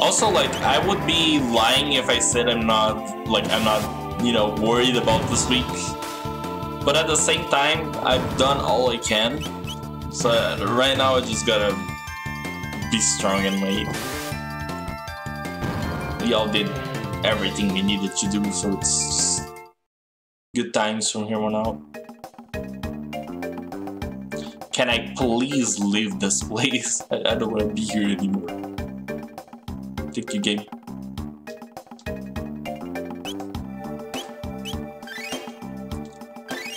Also, like, I would be lying if I said I'm not, like, I'm not, you know, worried about this week. But at the same time, I've done all I can. So right now, I just gotta be strong and wait. We all did everything we needed to do, so it's good times from here on out. Can I please leave this place? I, I don't want to be here anymore. Thank you, game.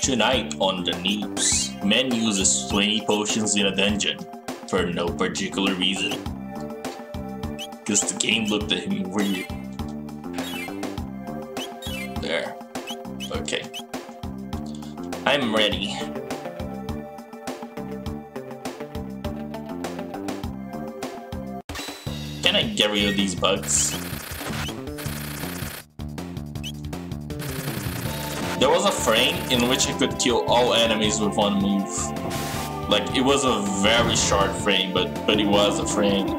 Tonight on the news, man uses twenty potions in a dungeon for no particular reason. Because the game looked at him weird. There. Okay. I'm ready. Can I get rid of these bugs? There was a frame in which I could kill all enemies with one move. Like, it was a very short frame, but, but it was a frame.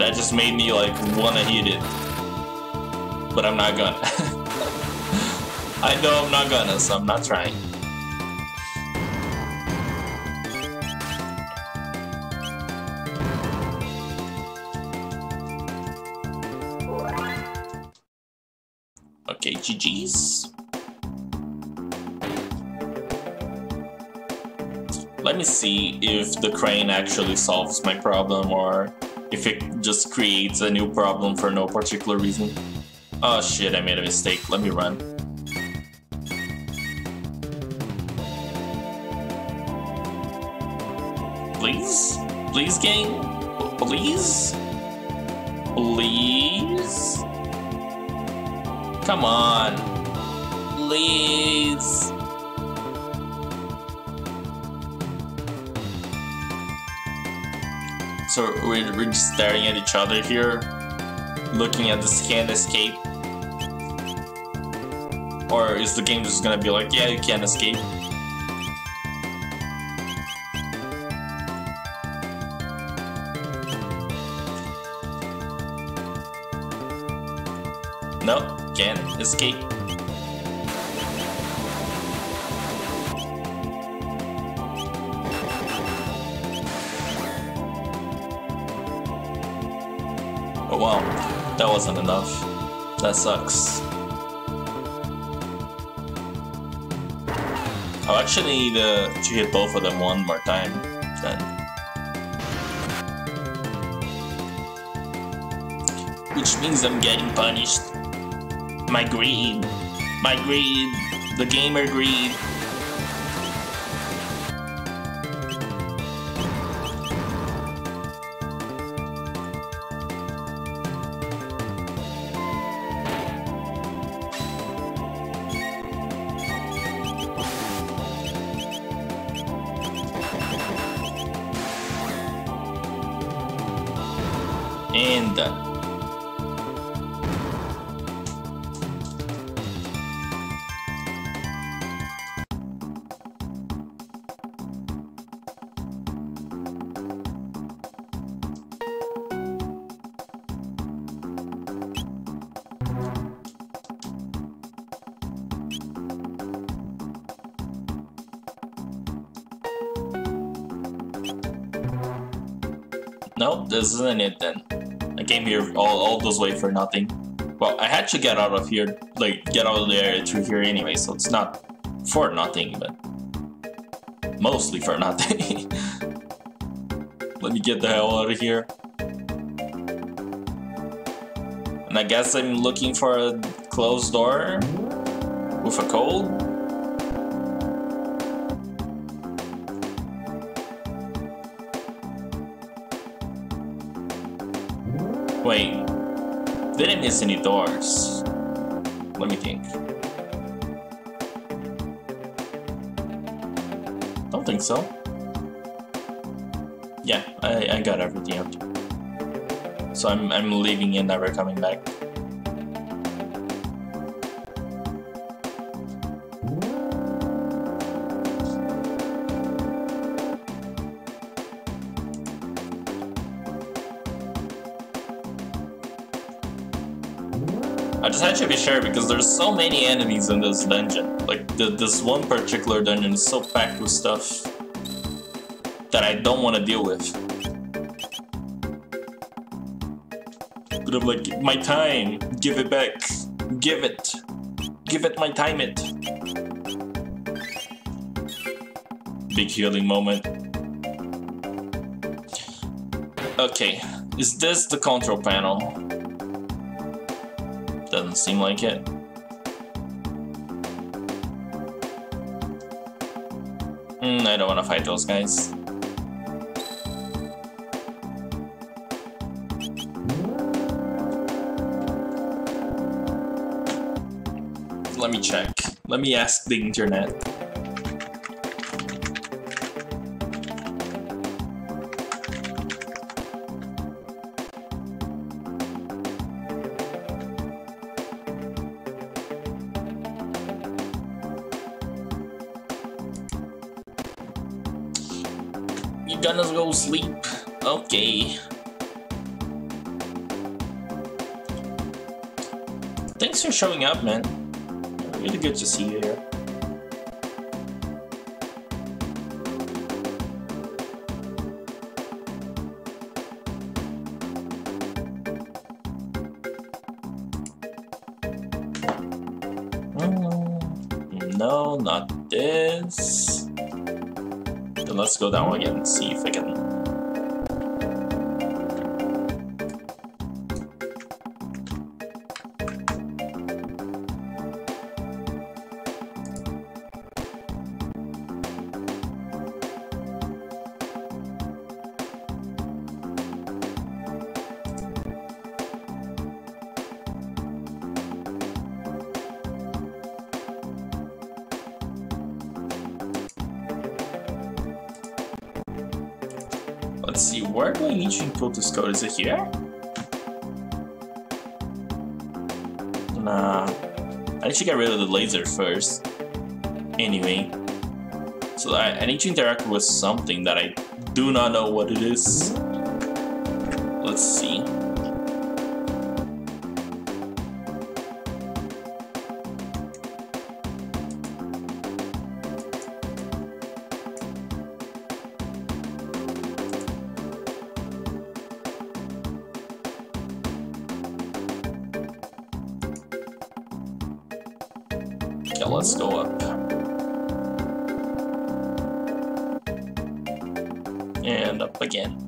That just made me like wanna hit it, but I'm not gonna. I know I'm not gonna, so I'm not trying. Okay, G G's. Let me see if the crane actually solves my problem or if it just creates a new problem for no particular reason. Oh shit, I made a mistake. Let me run. Please? Please, game? Please? Please? Come on. Please. So we're, we're just staring at each other here, looking at this can't escape. Or is the game just gonna be like, yeah, you can't escape? No, can't escape. Oh wow, that wasn't enough. That sucks. I'll actually need uh, to hit both of them one more time, then. Which means I'm getting punished. My greed. My greed. The gamer greed. And done. Nope, this isn't it then. I came here all, all those way for nothing. Well, I had to get out of here, like, get out of the area through here anyway, so it's not for nothing, but mostly for nothing. Let me get the hell out of here. And I guess I'm looking for a closed door with a code. Wait, didn't miss any doors. Let me think. Don't think so. Yeah, I, I got everything out. So I'm, I'm leaving and never coming back. I just had to be sure because there's so many enemies in this dungeon. Like, the, this one particular dungeon is so packed with stuff that I don't want to deal with. But I'm like, my time, give it back, give it, give it my time it. Big healing moment. Okay, is this the control panel? Doesn't seem like it. Mm, I don't want to fight those guys. Let me check. Let me ask the internet. Gonna go sleep. Okay. Thanks for showing up, man. Really good to see you here. Mm. No, not this. Let's go down again and see if I can. Let's see, where do I need to input this code? Is it here? Nah, I I should get rid of the laser first. Anyway, so I, I need to interact with something that I do not know what it is. Let's see. Let's go up. And up again.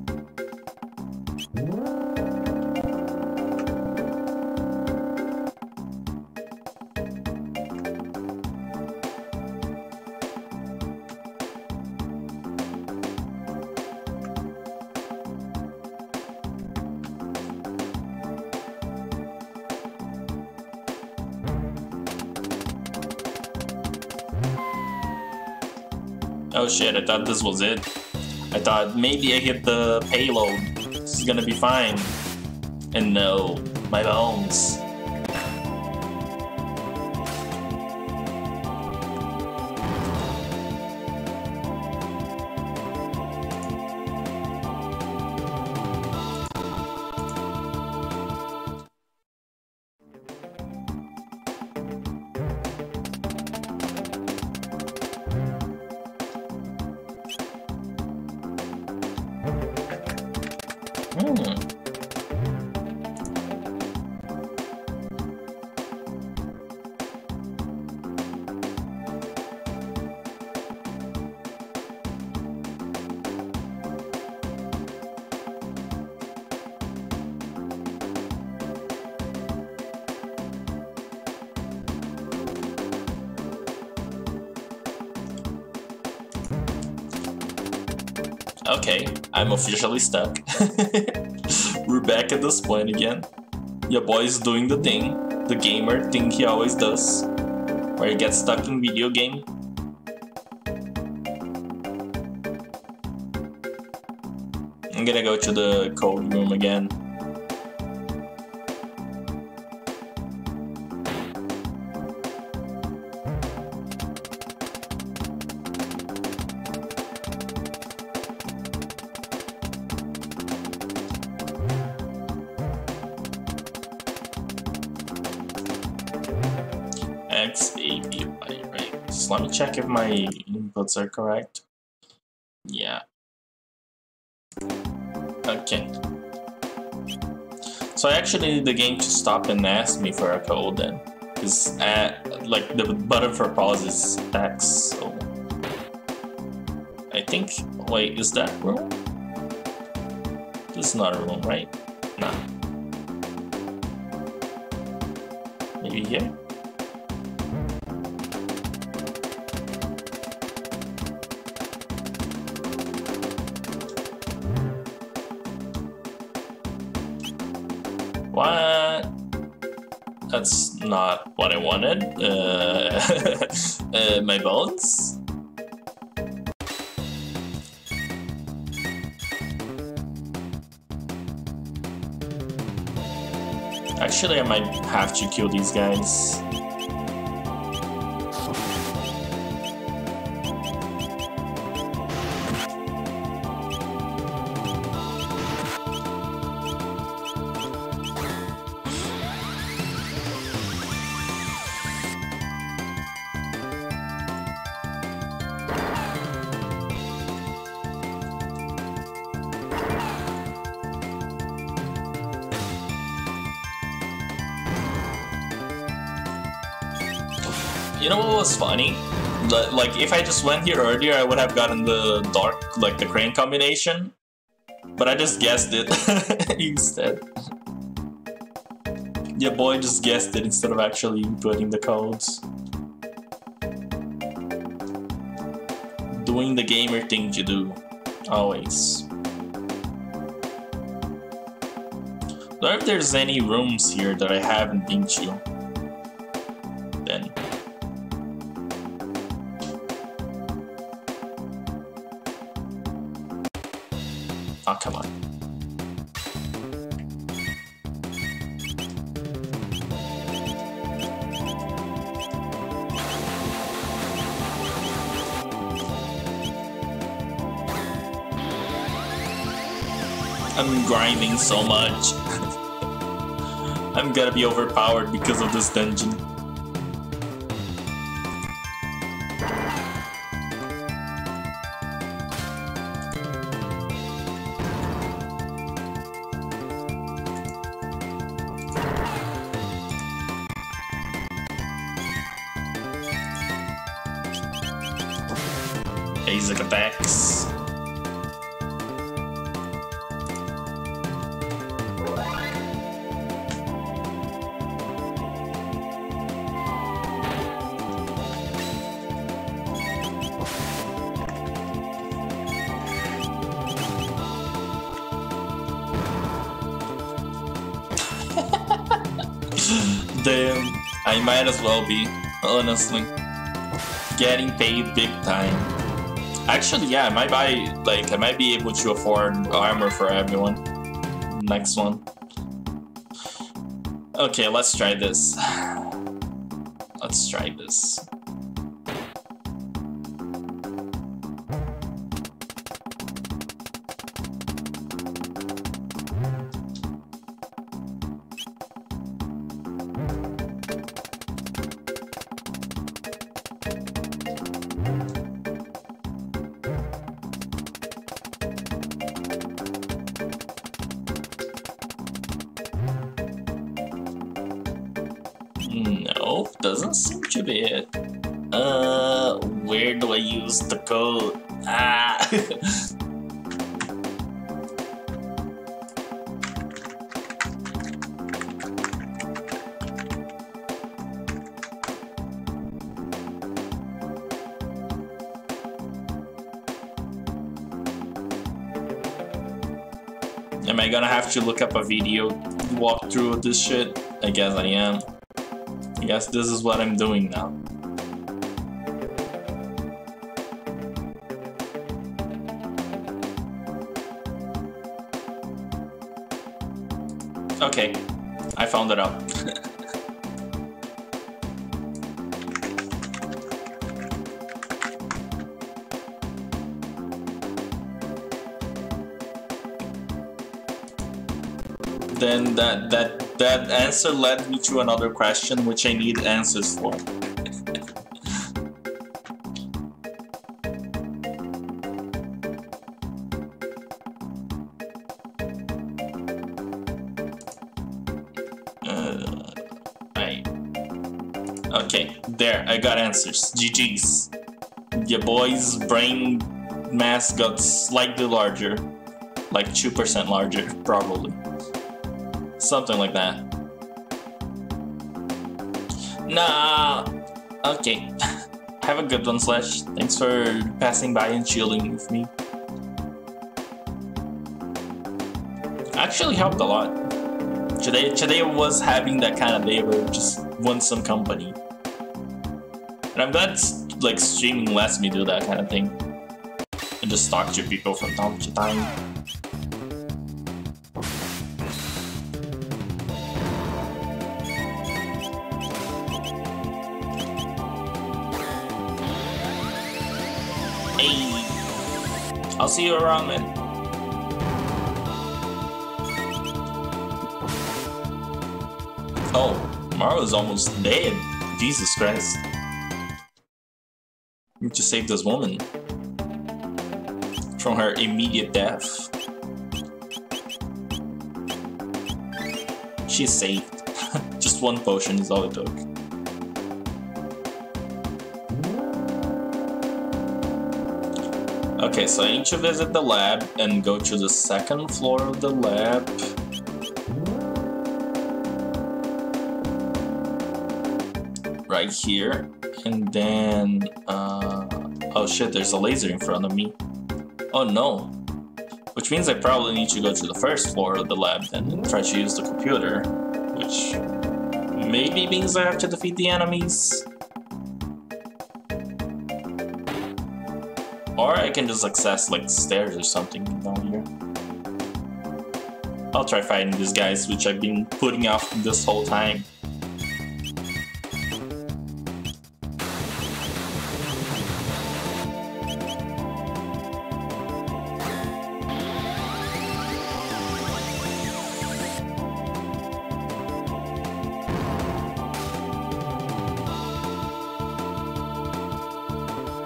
Oh shit, I thought this was it. I thought maybe I hit the payload. This is gonna be fine. And no, my bones. Okay, I'm officially stuck. We're back at this point again. Your boy's doing the thing, the gamer thing he always does, where he gets stuck in video game. I'm gonna go to the cold room again. Let me check if my inputs are correct. Yeah. Okay. So I actually need the game to stop and ask me for a code then. Because uh, like the button for pause is X, so... I think... Wait, is that room? This is not a room, right? No. Maybe here? What? That's not what I wanted. Uh, uh, my bones? Actually, I might have to kill these guys. You know what was funny? The, like, if I just went here earlier, I would have gotten the dark, like, the crane combination. But I just guessed it instead. Yeah, boy just guessed it instead of actually inputting the codes. Doing the gamer thing to do. Always. I don't know if there's any rooms here that I haven't been to. Then. Oh, come on. I'm grinding so much. I'm gonna be overpowered because of this dungeon. Basic attacks. Damn, I might as well be, honestly. Getting paid big time. Actually, yeah, I might buy, like, I might be able to afford armor for everyone. Next one. Okay, let's try this. Let's try this. Doesn't seem to be it. Uh, where do I use the code? Ah. Am I gonna have to look up a video walkthrough of this shit? I guess I am. I guess this is what I'm doing now. Okay, I found it out. Then that that That answer led me to another question, which I need answers for. uh, right. Okay, there, I got answers. G G's. Your boy's brain mass got slightly larger. Like two percent larger, probably. Something like that. Nah. Okay. Have a good one, Slash. Thanks for passing by and chilling with me. Actually helped a lot. Today, today was having that kind of day where I just want some company. And I'm glad like streaming lets me do that kind of thing. And just talk to people from time to time. I'll see you around, man. Oh, Mario's almost dead. Jesus Christ. I need to save this woman from her immediate death. She's saved. Just one potion is all it took. Okay, so I need to visit the lab and go to the second floor of the lab. Right here. And then... Uh, oh shit, there's a laser in front of me. Oh no. Which means I probably need to go to the first floor of the lab then and try to use the computer. Which maybe means I have to defeat the enemies. Or I can just access like stairs or something down here. I'll try fighting these guys, which I've been putting off this whole time.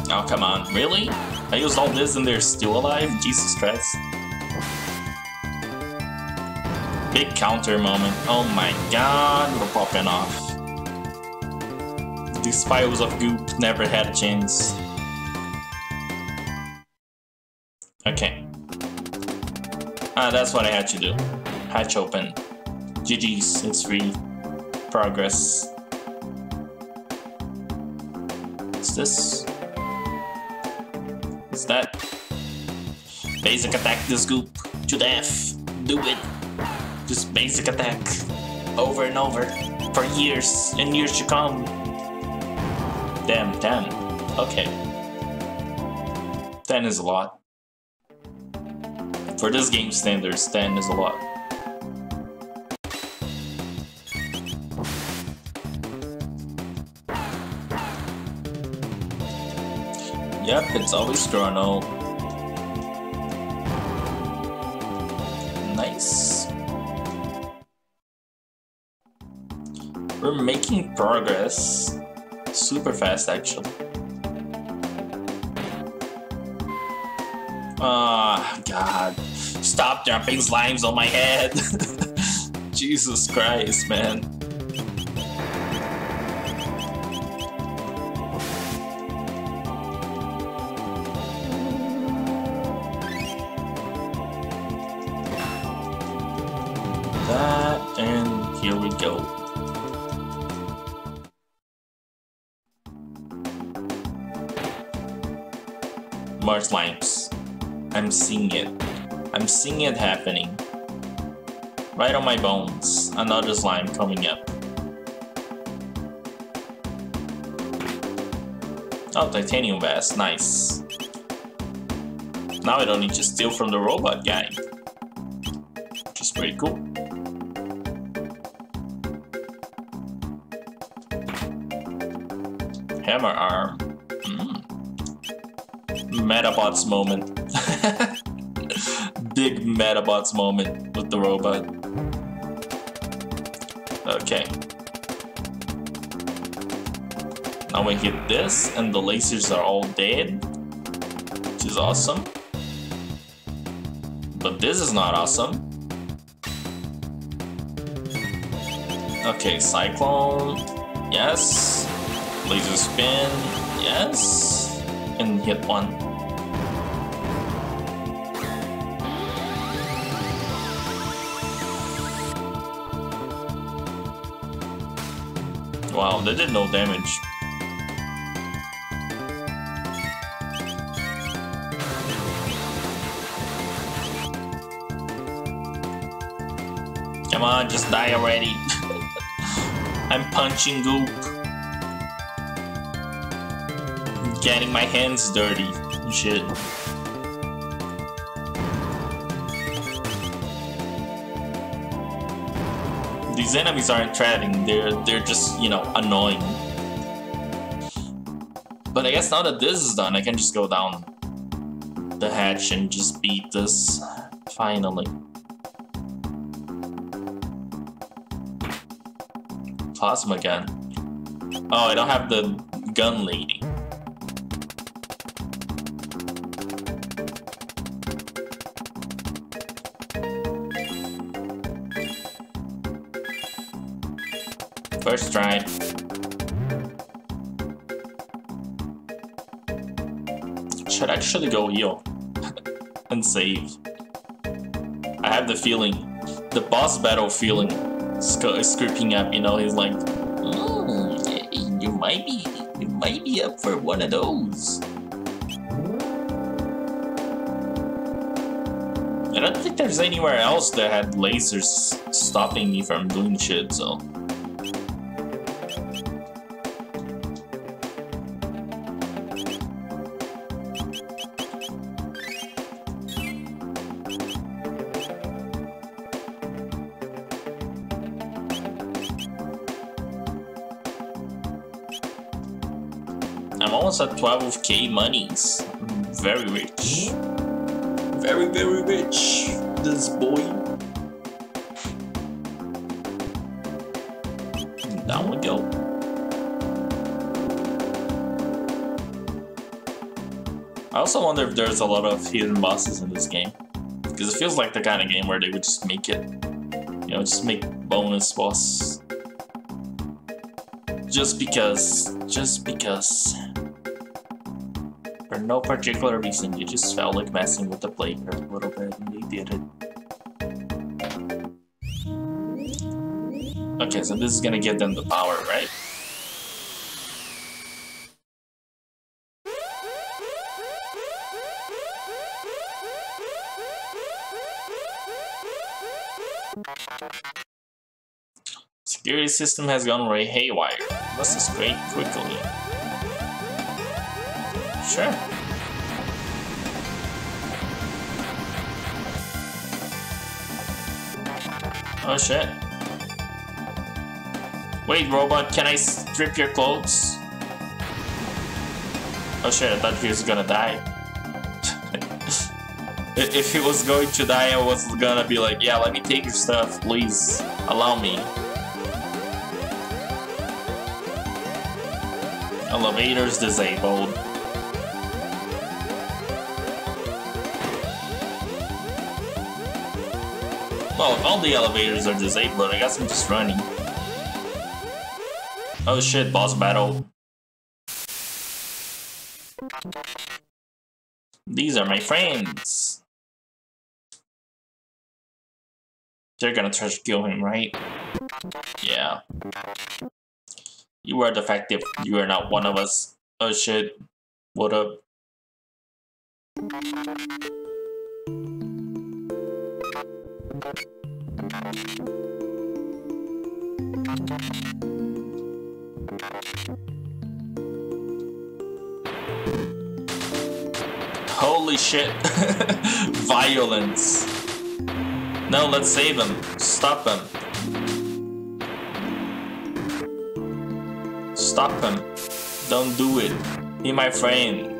Oh, come on. Really? I used all this and they're still alive? Jesus Christ. Big counter moment. Oh my god, we're popping off. These piles of goop never had a chance. Okay. Ah, that's what I had to do. Hatch open. G G's, it's free. Progress. What's this? What's that? Basic attack this goop to death. Do it. Just basic attack. Over and over. For years and years to come. Damn, ten. Okay. ten is a lot. For this game standards, ten is a lot. Yep, it's always Chrono. Nice. We're making progress. Super fast, actually. Ah, God. Stop dropping slimes on my head. Jesus Christ, man. More slimes. I'm seeing it. I'm seeing it happening. Right on my bones. Another slime coming up. Oh, titanium vest. Nice. Now I don't need to steal from the robot guy. Which is pretty cool. Hammer arm. Metabots moment. Big Metabots moment with the robot. Okay. Now we hit this and the lasers are all dead. Which is awesome. But this is not awesome. Okay, Cyclone. Yes. Laser spin. Yes. And hit one. Wow, they did no damage. Come on, just die already. I'm punching goop. Getting my hands dirty. Shit. These enemies aren't threatening, they're they're just, you know, annoying. But I guess now that this is done, I can just go down the hatch and just beat this, finally. Plasma gun. Oh, I don't have the gun lady. First try. Should I actually go heal and save? I have the feeling, the boss battle feeling is, is creeping up. You know, he's like, mm, you might be, you might be up for one of those. I don't think there's anywhere else that had lasers stopping me from doing shit. So. At twelve K monies. Very rich. Very, very rich. This boy. Down we go. I also wonder if there's a lot of hidden bosses in this game, because it feels like the kind of game where they would just make it, you know, just make bonus boss. Just because, just because. For no particular reason, you just felt like messing with the player a little bit, and they did it. Okay, so this is gonna give them the power, right? Security system has gone way haywire. Let's just break quickly. Sure. Oh shit. Wait, robot, can I strip your clothes? Oh shit, I thought he was gonna die. If he was going to die, I was gonna be like, yeah, let me take your stuff, please. Allow me. Elevators disabled. Well, if all the elevators are disabled, I guess I'm just running. Oh shit, boss battle. These are my friends. They're gonna try to kill him, right? Yeah. You are defective. You are not one of us. Oh shit. What up? Holy shit. Violence. No, let's save him. Stop him. Stop him. Don't do it. Be my friend.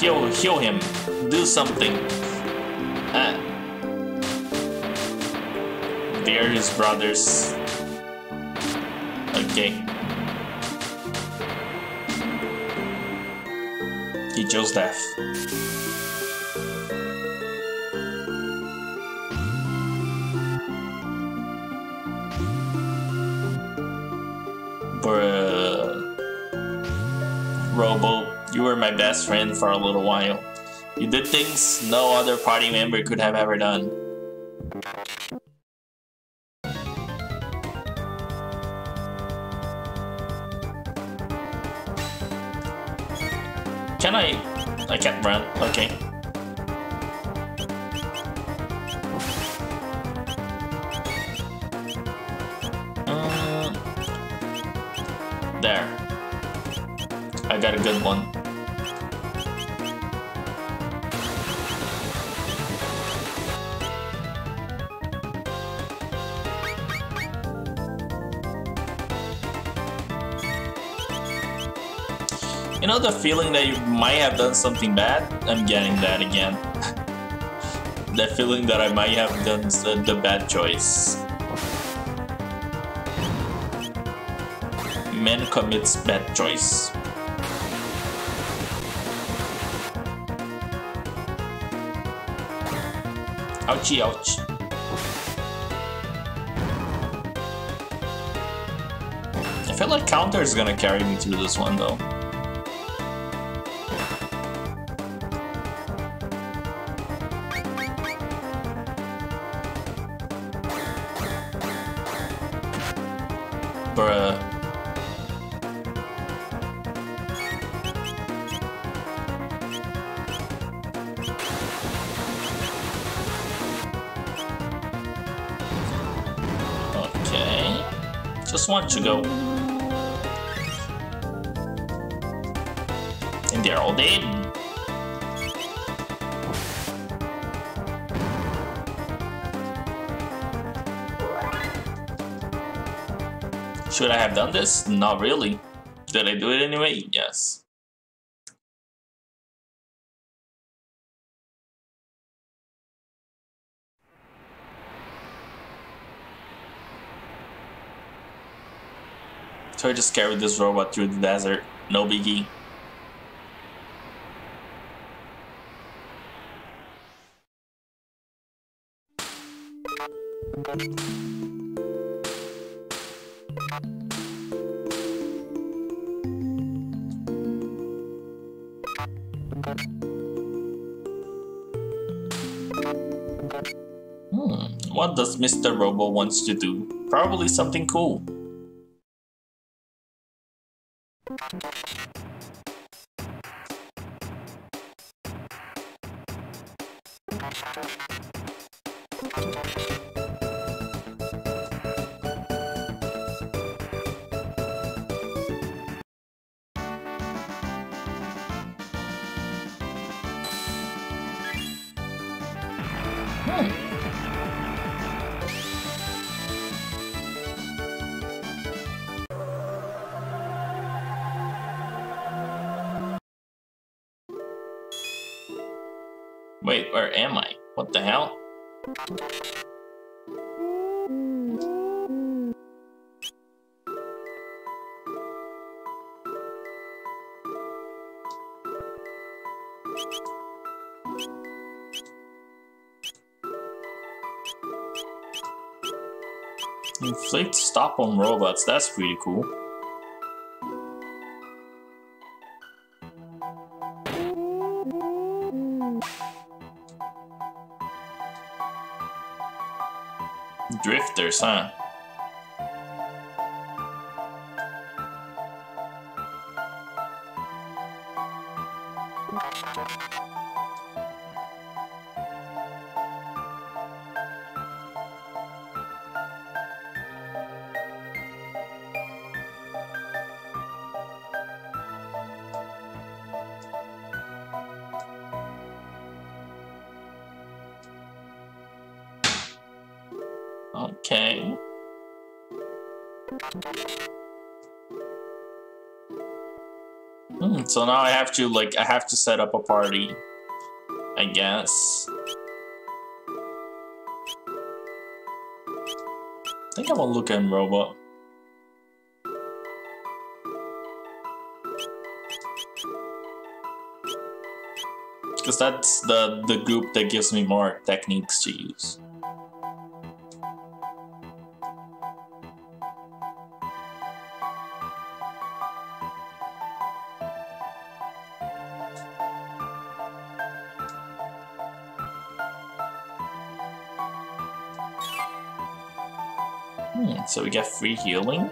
Heal, heal him. Do something. Ah. They're his brothers. Okay. He chose death. Bruh. Robo, you were my best friend for a little while. You did things no other party member could have ever done. Can I? I can't run. Okay. There. I got a good one. You know the feeling that you might have done something bad? I'm getting that again. That feeling that I might have done the bad choice. Man commits bad choice. Ouchie, ouch. I feel like counter is gonna carry me through this one though. Bruh. Just want to go. And they're all dead. Should I have done this? Not really. Did I do it anyway? Yes. So I just carried this robot through the desert. No biggie. Hmm, what does Mister Robo wants to do? Probably something cool. Wait, where am I? What the hell? Inflict stop on robots, that's pretty cool. Drifters, huh? Okay. Hmm, so now I have to like I have to set up a party, I guess. I think I'm gonna look at Robo. Because that's the the group that gives me more techniques to use. So we get free healing.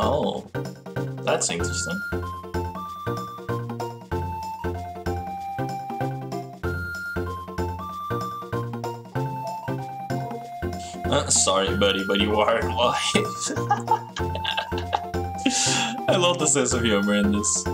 Oh, that's interesting. Uh, sorry, buddy, but you are alive. I love the sense of humor in this.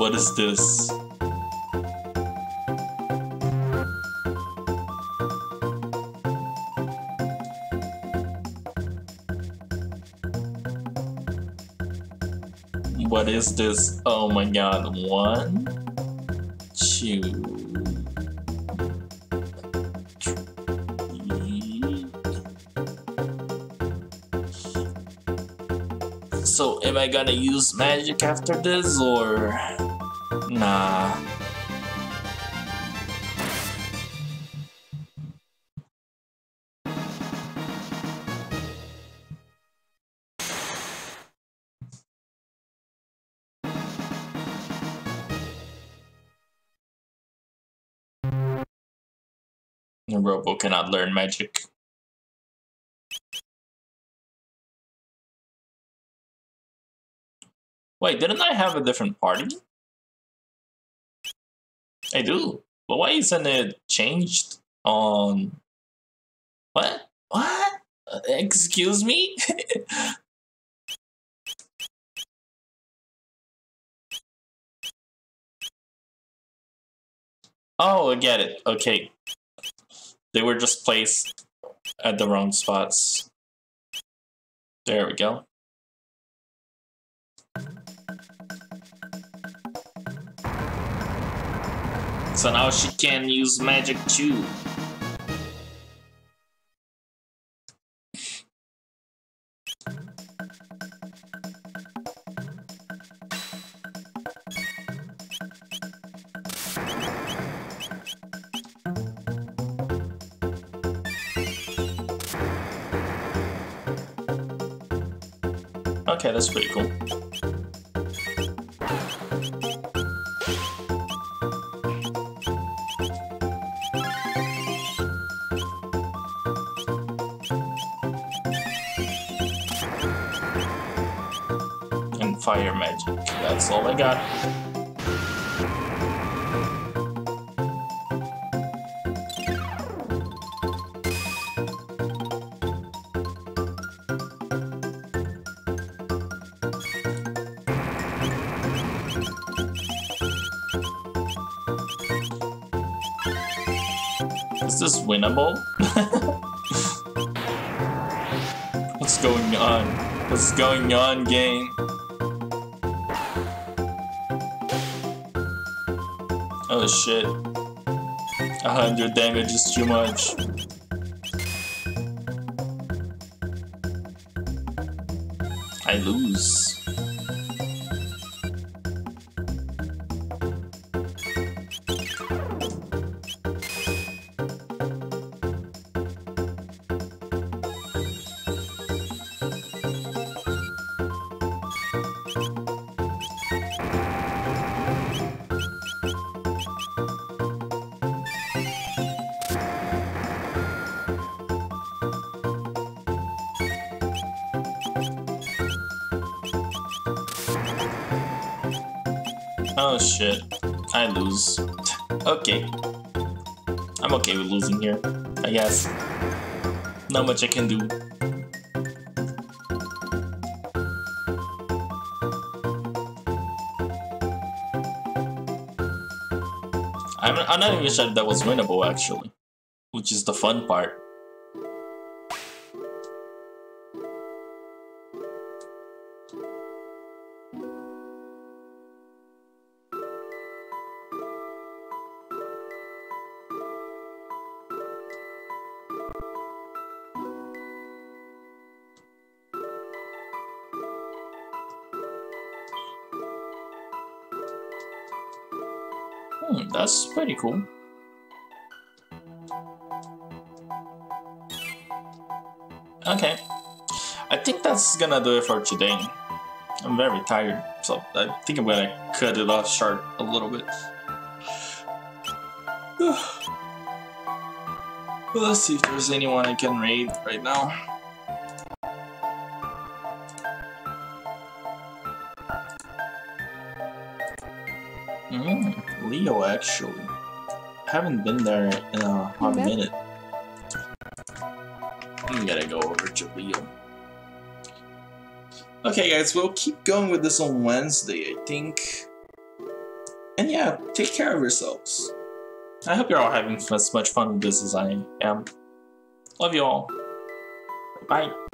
What is this? What is this? Oh my god, one, two, three. So am I gonna use magic after this or? Nah. Robo cannot learn magic. Wait, didn't I have a different party? I do. But why isn't it changed on... What? What? Uh, excuse me? Oh, I get it. Okay. They were just placed at the wrong spots. There we go. So now she can use magic too. Okay, that's pretty cool. And fire magic, that's all I got. Is this winnable? What's going on? What's going on, game? Oh shit. A hundred damage is too much. I lose. Oh shit, I lose. Okay. I'm okay with losing here, I guess. Not much I can do. I'm, I'm not even sure that was winnable actually, which is the fun part. Hmm, that's pretty cool. Okay. I think that's gonna do it for today. I'm very tired, so I think I'm gonna cut it off short a little bit. Let's see if there's anyone I can raid right now. Mm-hmm. Leo, actually. Haven't been there in a hot okay. minute. I'm gonna go over to Leo. Okay, guys, we'll keep going with this on Wednesday, I think. And yeah, take care of yourselves. I hope you're all having as much fun with this as I am. Love you all. Bye.